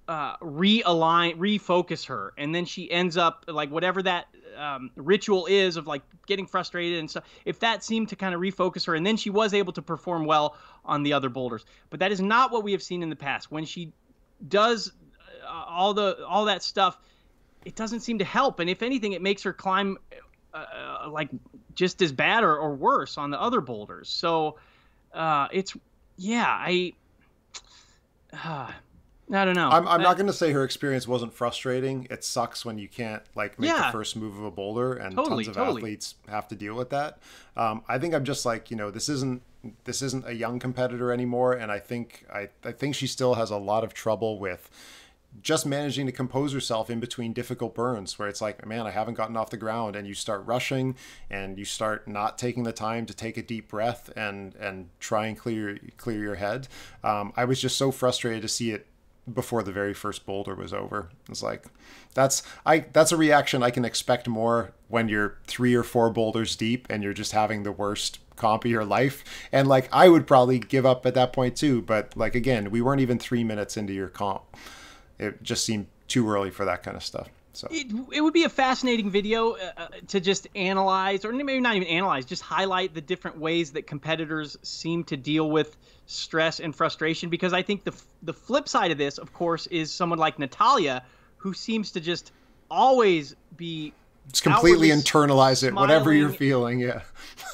uh, realign, refocus her, and then she ends up like whatever that um, ritual is of like getting frustrated and stuff. If that seemed to kind of refocus her, and then she was able to perform well on the other boulders, but that is not what we have seen in the past. When she does uh, all the all that stuff, it doesn't seem to help, and if anything, it makes her climb uh, like just as bad or, or worse on the other boulders. So uh, it's. Yeah, I, uh, I don't know. I'm, I'm I, not going to say her experience wasn't frustrating. It sucks when you can't like make yeah. the first move of a boulder, and totally, tons of totally. athletes have to deal with that. Um, I think I'm just like, you know, this isn't this isn't a young competitor anymore, and I think I I think she still has a lot of trouble with just managing to compose herself in between difficult burns where it's like, man, I haven't gotten off the ground, and you start rushing and you start not taking the time to take a deep breath and, and try and clear, clear your head. Um, I was just so frustrated to see it before the very first boulder was over. It's like, that's, I, that's a reaction I can expect more when you're three or four boulders deep and you're just having the worst comp of your life. And like, I would probably give up at that point too. But like, again, we weren't even three minutes into your comp. It just seemed too early for that kind of stuff. So it, it would be a fascinating video uh, to just analyze, or maybe not even analyze, just highlight the different ways that competitors seem to deal with stress and frustration. Because I think the, the flip side of this, of course, is someone like Natalia, who seems to just always be Just completely internalize it, smiling, whatever you're feeling. Yeah.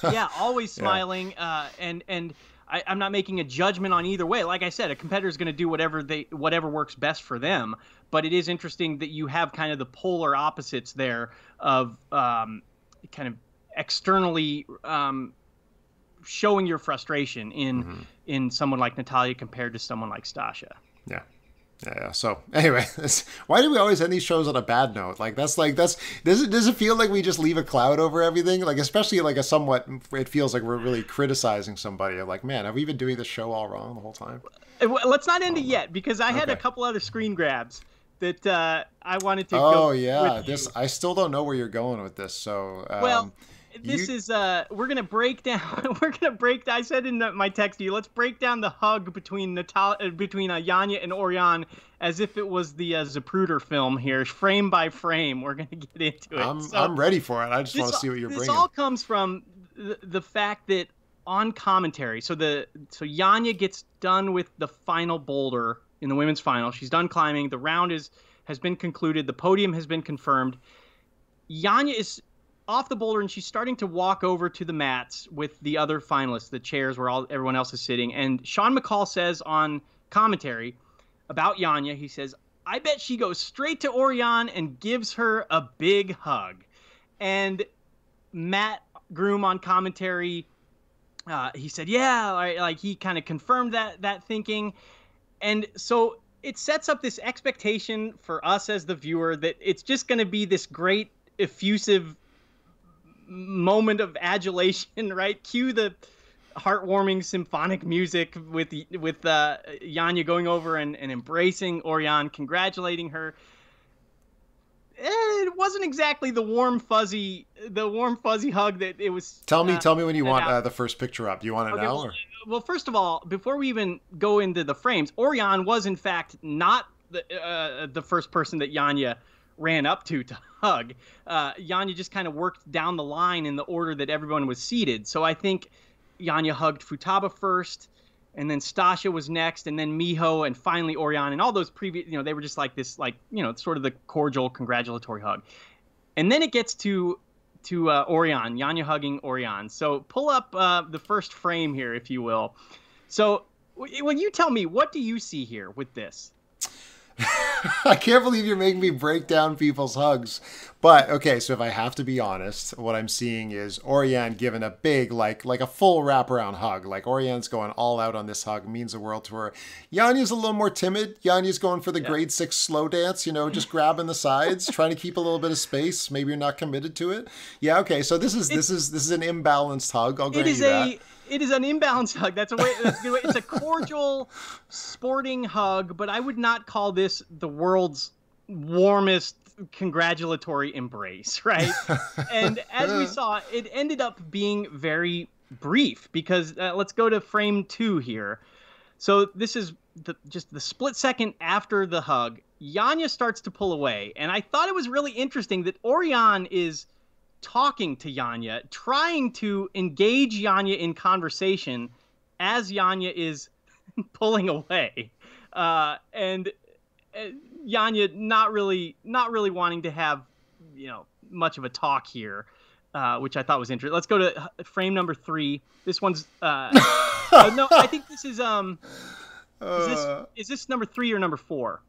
Yeah. Always smiling. Yeah. Uh, and, and I, I'm not making a judgment on either way. Like I said, a competitor is going to do whatever they, whatever works best for them. But it is interesting that you have kind of the polar opposites there of, um, kind of externally, um, showing your frustration in, mm-hmm. in someone like Natalia compared to someone like Stasha. Yeah. Yeah. So anyway, that's, why do we always end these shows on a bad note? Like that's like that's does it does it feel like we just leave a cloud over everything? Like especially like a somewhat, it feels like we're really criticizing somebody. I'm like, man, have we been doing this show all wrong the whole time? Let's not end oh, it yet because I had okay. a couple other screen grabs that uh, I wanted to. Oh go yeah, with this you. I still don't know where you're going with this. So um, well, this you... is uh, we're gonna break down. We're gonna break. I said in the, my text to you, let's break down the hug between Natalia, between uh, Janja and Oriane, as if it was the uh, Zapruder film here, frame by frame. We're gonna get into it. I'm, so, I'm ready for it. I just want to see what you're this bringing. This all comes from the, the fact that on commentary, so the so Janja gets done with the final boulder in the women's final. She's done climbing. The round is has been concluded. The podium has been confirmed. Janja is off the boulder and she's starting to walk over to the mats with the other finalists, the chairs where all everyone else is sitting. And Sean McCall says on commentary about Janja, he says, "I bet she goes straight to Oriane and gives her a big hug." And Matt Groom on commentary, uh, he said, "Yeah," like he kind of confirmed that that thinking. And so it sets up this expectation for us as the viewer that it's just going to be this great effusive moment of adulation, right? Cue the heartwarming symphonic music with with uh, Janja going over and, and embracing Oriane, congratulating her. It wasn't exactly the warm fuzzy, the warm fuzzy hug that it was. Tell me, uh, tell me when you want uh, the first picture up. Do you want it okay, now? Well, or? well, first of all, before we even go into the frames, Oriane was in fact not the uh, the first person that Janja ran up to to hug. Uh, Janja just kind of worked down the line in the order that everyone was seated. So I think Janja hugged Futaba first, and then Stasha was next, and then Miho, and finally Oriane. And all those previous, you know, they were just like this, like, you know, sort of the cordial congratulatory hug. And then it gets to to uh, Oriane, Janja hugging Oriane. So pull up uh, the first frame here, if you will. So when you tell me, what do you see here with this? I can't believe you're making me break down people's hugs. But okay, so if I have to be honest, what I'm seeing is Oriane giving a big, like like a full wraparound hug. Like Oriane's going all out on this hug, means the world to her. Janja's a little more timid. Janja's going for the yeah. grade six slow dance, you know, just grabbing the sides, trying to keep a little bit of space. Maybe you're not committed to it. Yeah, okay. So this is it's, this is this is an imbalanced hug. I'll grant you that. A, It is an imbalanced hug. That's a way. It's a cordial, sporting hug, but I would not call this the world's warmest congratulatory embrace, right? And as we saw, it ended up being very brief because uh, let's go to frame two here. So this is the, just the split second after the hug. Janja starts to pull away, and I thought it was really interesting that Oriane is talking to Janja, trying to engage Janja in conversation as Janja is pulling away. Uh, and uh, Janja not really, not really wanting to have, you know, much of a talk here, uh, which I thought was interesting. Let's go to frame number three. This one's, uh, oh, no, I think this is, um, is this, is this number three or number four?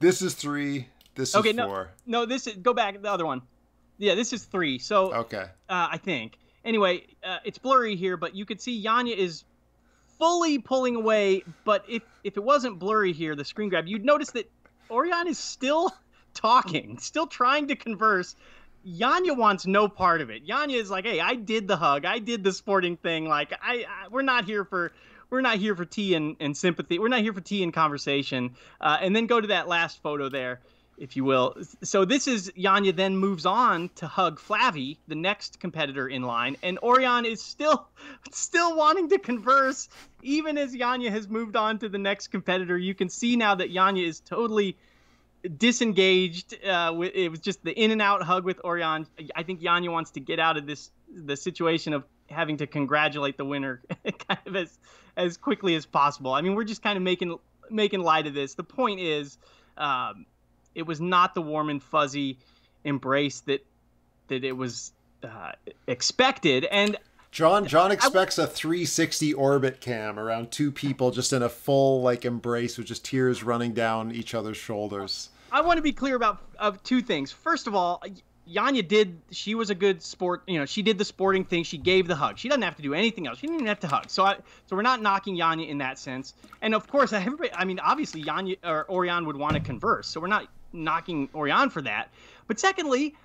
This is three. This okay, is no, four. No, this is, go back, the other one. Yeah, this is three. So, okay. uh, I think. Anyway, uh, it's blurry here, but you could see Janja is fully pulling away. But if, if it wasn't blurry here, the screen grab, you'd notice that Oriane is still talking, still trying to converse. Janja wants no part of it. Janja is like, "Hey, I did the hug. I did the sporting thing. Like, I, I we're not here for we're not here for tea and, and sympathy. We're not here for tea and conversation." Uh, and then go to that last photo there, if you will. So this is Janja then moves on to hug Flavy, the next competitor in line, and Oriane is still still wanting to converse even as Janja has moved on to the next competitor. You can see now that Janja is totally disengaged. Uh, it was just the in and out hug with Oriane. I think Janja wants to get out of this the situation of having to congratulate the winner kind of as as quickly as possible. I mean, we're just kind of making making light of this. The point is, um, it was not the warm and fuzzy embrace that that it was uh, expected. And John John expects I, a three sixty orbit cam around two people just in a full like embrace with just tears running down each other's shoulders. I want to be clear about of two things. First of all, Janja did, she was a good sport, you know, she did the sporting thing. She gave the hug. She doesn't have to do anything else. She didn't even have to hug. So I, so we're not knocking Janja in that sense. And of course, everybody, I mean, obviously Janja or Oriane would want to converse. So we're not knocking Oriane for that. But secondly,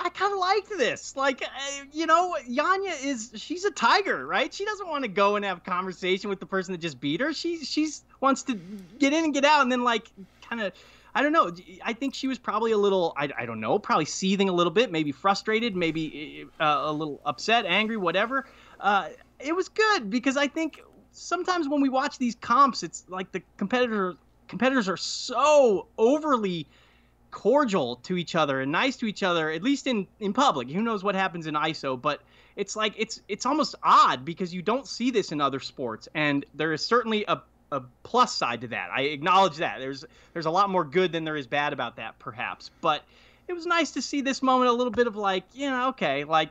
I kind of liked this. Like, you know, Janja is, she's a tiger, right? She doesn't want to go and have conversation with the person that just beat her. She, she's wants to get in and get out and then like kind of, I don't know. I think she was probably a little, I, I don't know, probably seething a little bit, maybe frustrated, maybe uh, a little upset, angry, whatever. Uh, it was good because I think sometimes when we watch these comps, it's like the competitor, competitors are so overly cordial to each other and nice to each other, at least in, in public. Who knows what happens in I S O, but it's like it's it's almost odd because you don't see this in other sports. And there is certainly a a plus side to that. I acknowledge that there's there's a lot more good than there is bad about that, perhaps, but it was nice to see this moment, a little bit of like, you know, okay, like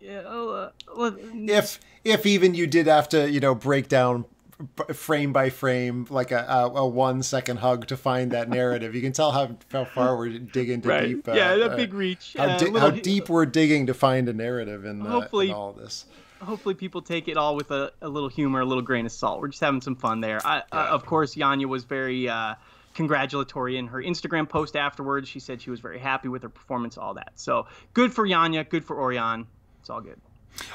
you know, uh, if if even you did have to, you know, break down frame by frame like a a, a one second hug to find that narrative. You can tell how, how far we're digging to right. deep uh, yeah that big reach uh, how, di uh, how deep we're digging to find a narrative in, uh, hopefully, in all of this. Hopefully people take it all with a, a little humor, a little grain of salt. We're just having some fun there. I, uh, of course, Janja was very uh, congratulatory in her Instagram post afterwards. She said she was very happy with her performance, all that. So good for Janja, good for Oriane. It's all good.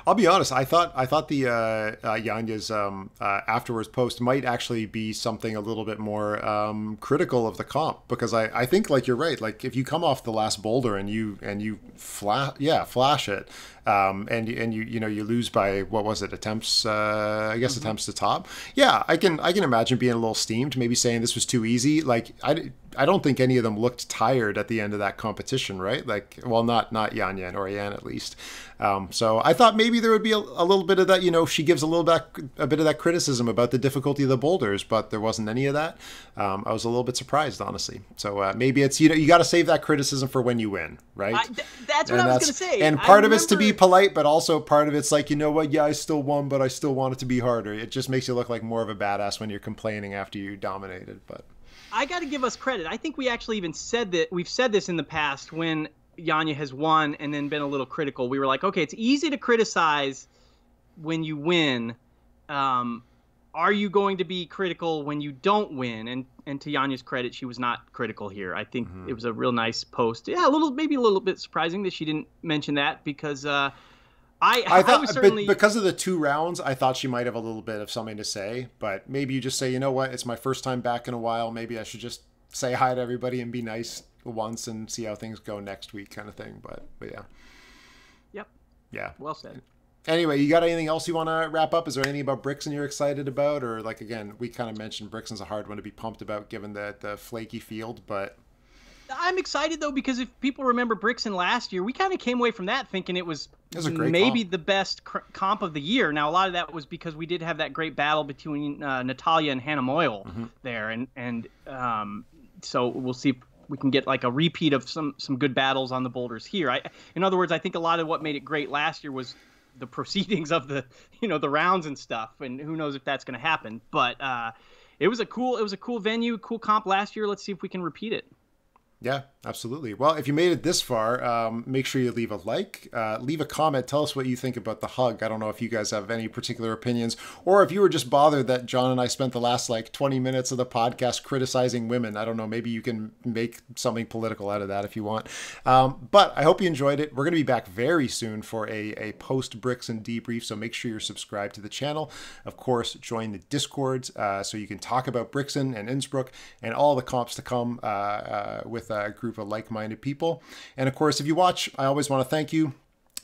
I'll be honest. I thought I thought the uh, uh, Janja's um, uh, afterwards post might actually be something a little bit more um, critical of the comp, because I, I think like you're right. Like if you come off the last boulder and you and you flash yeah flash it, um, and and you you know you lose by what was it attempts uh, I guess mm-hmm. attempts to top. Yeah, I can I can imagine being a little steamed, maybe saying this was too easy. Like I. I don't think any of them looked tired at the end of that competition, right? Like, well, not not Janja and Oriane at least. Um, so I thought maybe there would be a, a little bit of that. You know, she gives a little back a bit of that criticism about the difficulty of the boulders, but there wasn't any of that. Um, I was a little bit surprised, honestly. So uh, maybe it's, you know, you got to save that criticism for when you win, right? I, th that's what and I was going to say. And part I of it's to be polite, but also part of it's like, you know what? Yeah, I still won, but I still want it to be harder. It just makes you look like more of a badass when you're complaining after you dominated, but. I got to give us credit. I think we actually even said that we've said this in the past when Janja has won and then been a little critical. We were like, okay, it's easy to criticize when you win. Um, are you going to be critical when you don't win? And and to Janja's credit, she was not critical here. I think mm-hmm. it was a real nice post. Yeah, a little maybe a little bit surprising that she didn't mention that because uh, I, I, thought, I was certainly because of the two rounds, I thought she might have a little bit of something to say, but maybe you just say, you know what, it's my first time back in a while. Maybe I should just say hi to everybody and be nice once and see how things go next week kind of thing. But, but yeah. Yep. Yeah. Well said. Anyway, you got anything else you want to wrap up? Is there anything about Brixen you're excited about? Or like, again, we kind of mentioned Brixen's a hard one to be pumped about given the, the flaky field, but I'm excited though, because if people remember Brixen last year, we kind of came away from that thinking it was, it was a great maybe comp. the best cr comp of the year. Now, a lot of that was because we did have that great battle between uh, Natalia and Hannah Moyle mm-hmm. there. And, and um, so we'll see if we can get like a repeat of some, some good battles on the boulders here. I, in other words, I think a lot of what made it great last year was the proceedings of the, you know, the rounds and stuff. And who knows if that's going to happen, but uh, it was a cool, it was a cool venue, cool comp last year. Let's see if we can repeat it. Yeah, absolutely. Well, if you made it this far, um, make sure you leave a like, uh, leave a comment. Tell us what you think about the hug. I don't know if you guys have any particular opinions, or if you were just bothered that John and I spent the last like twenty minutes of the podcast criticizing women. I don't know. Maybe you can make something political out of that if you want. Um, but I hope you enjoyed it. We're going to be back very soon for a, a post Brixen debrief. So make sure you're subscribed to the channel. Of course, join the Discord uh, so you can talk about Brixen and Innsbruck and all the comps to come uh, uh, with a group of like-minded people. And of course, if you watch, I always want to thank you,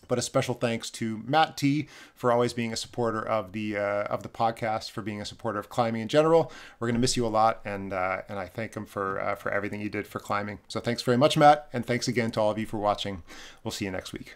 but a special thanks to Matt T for always being a supporter of the uh, of the podcast, for being a supporter of climbing in general. We're going to miss you a lot, and uh, and I thank him for uh, for everything you did for climbing. So thanks very much, Matt, and thanks again to all of you for watching. We'll see you next week.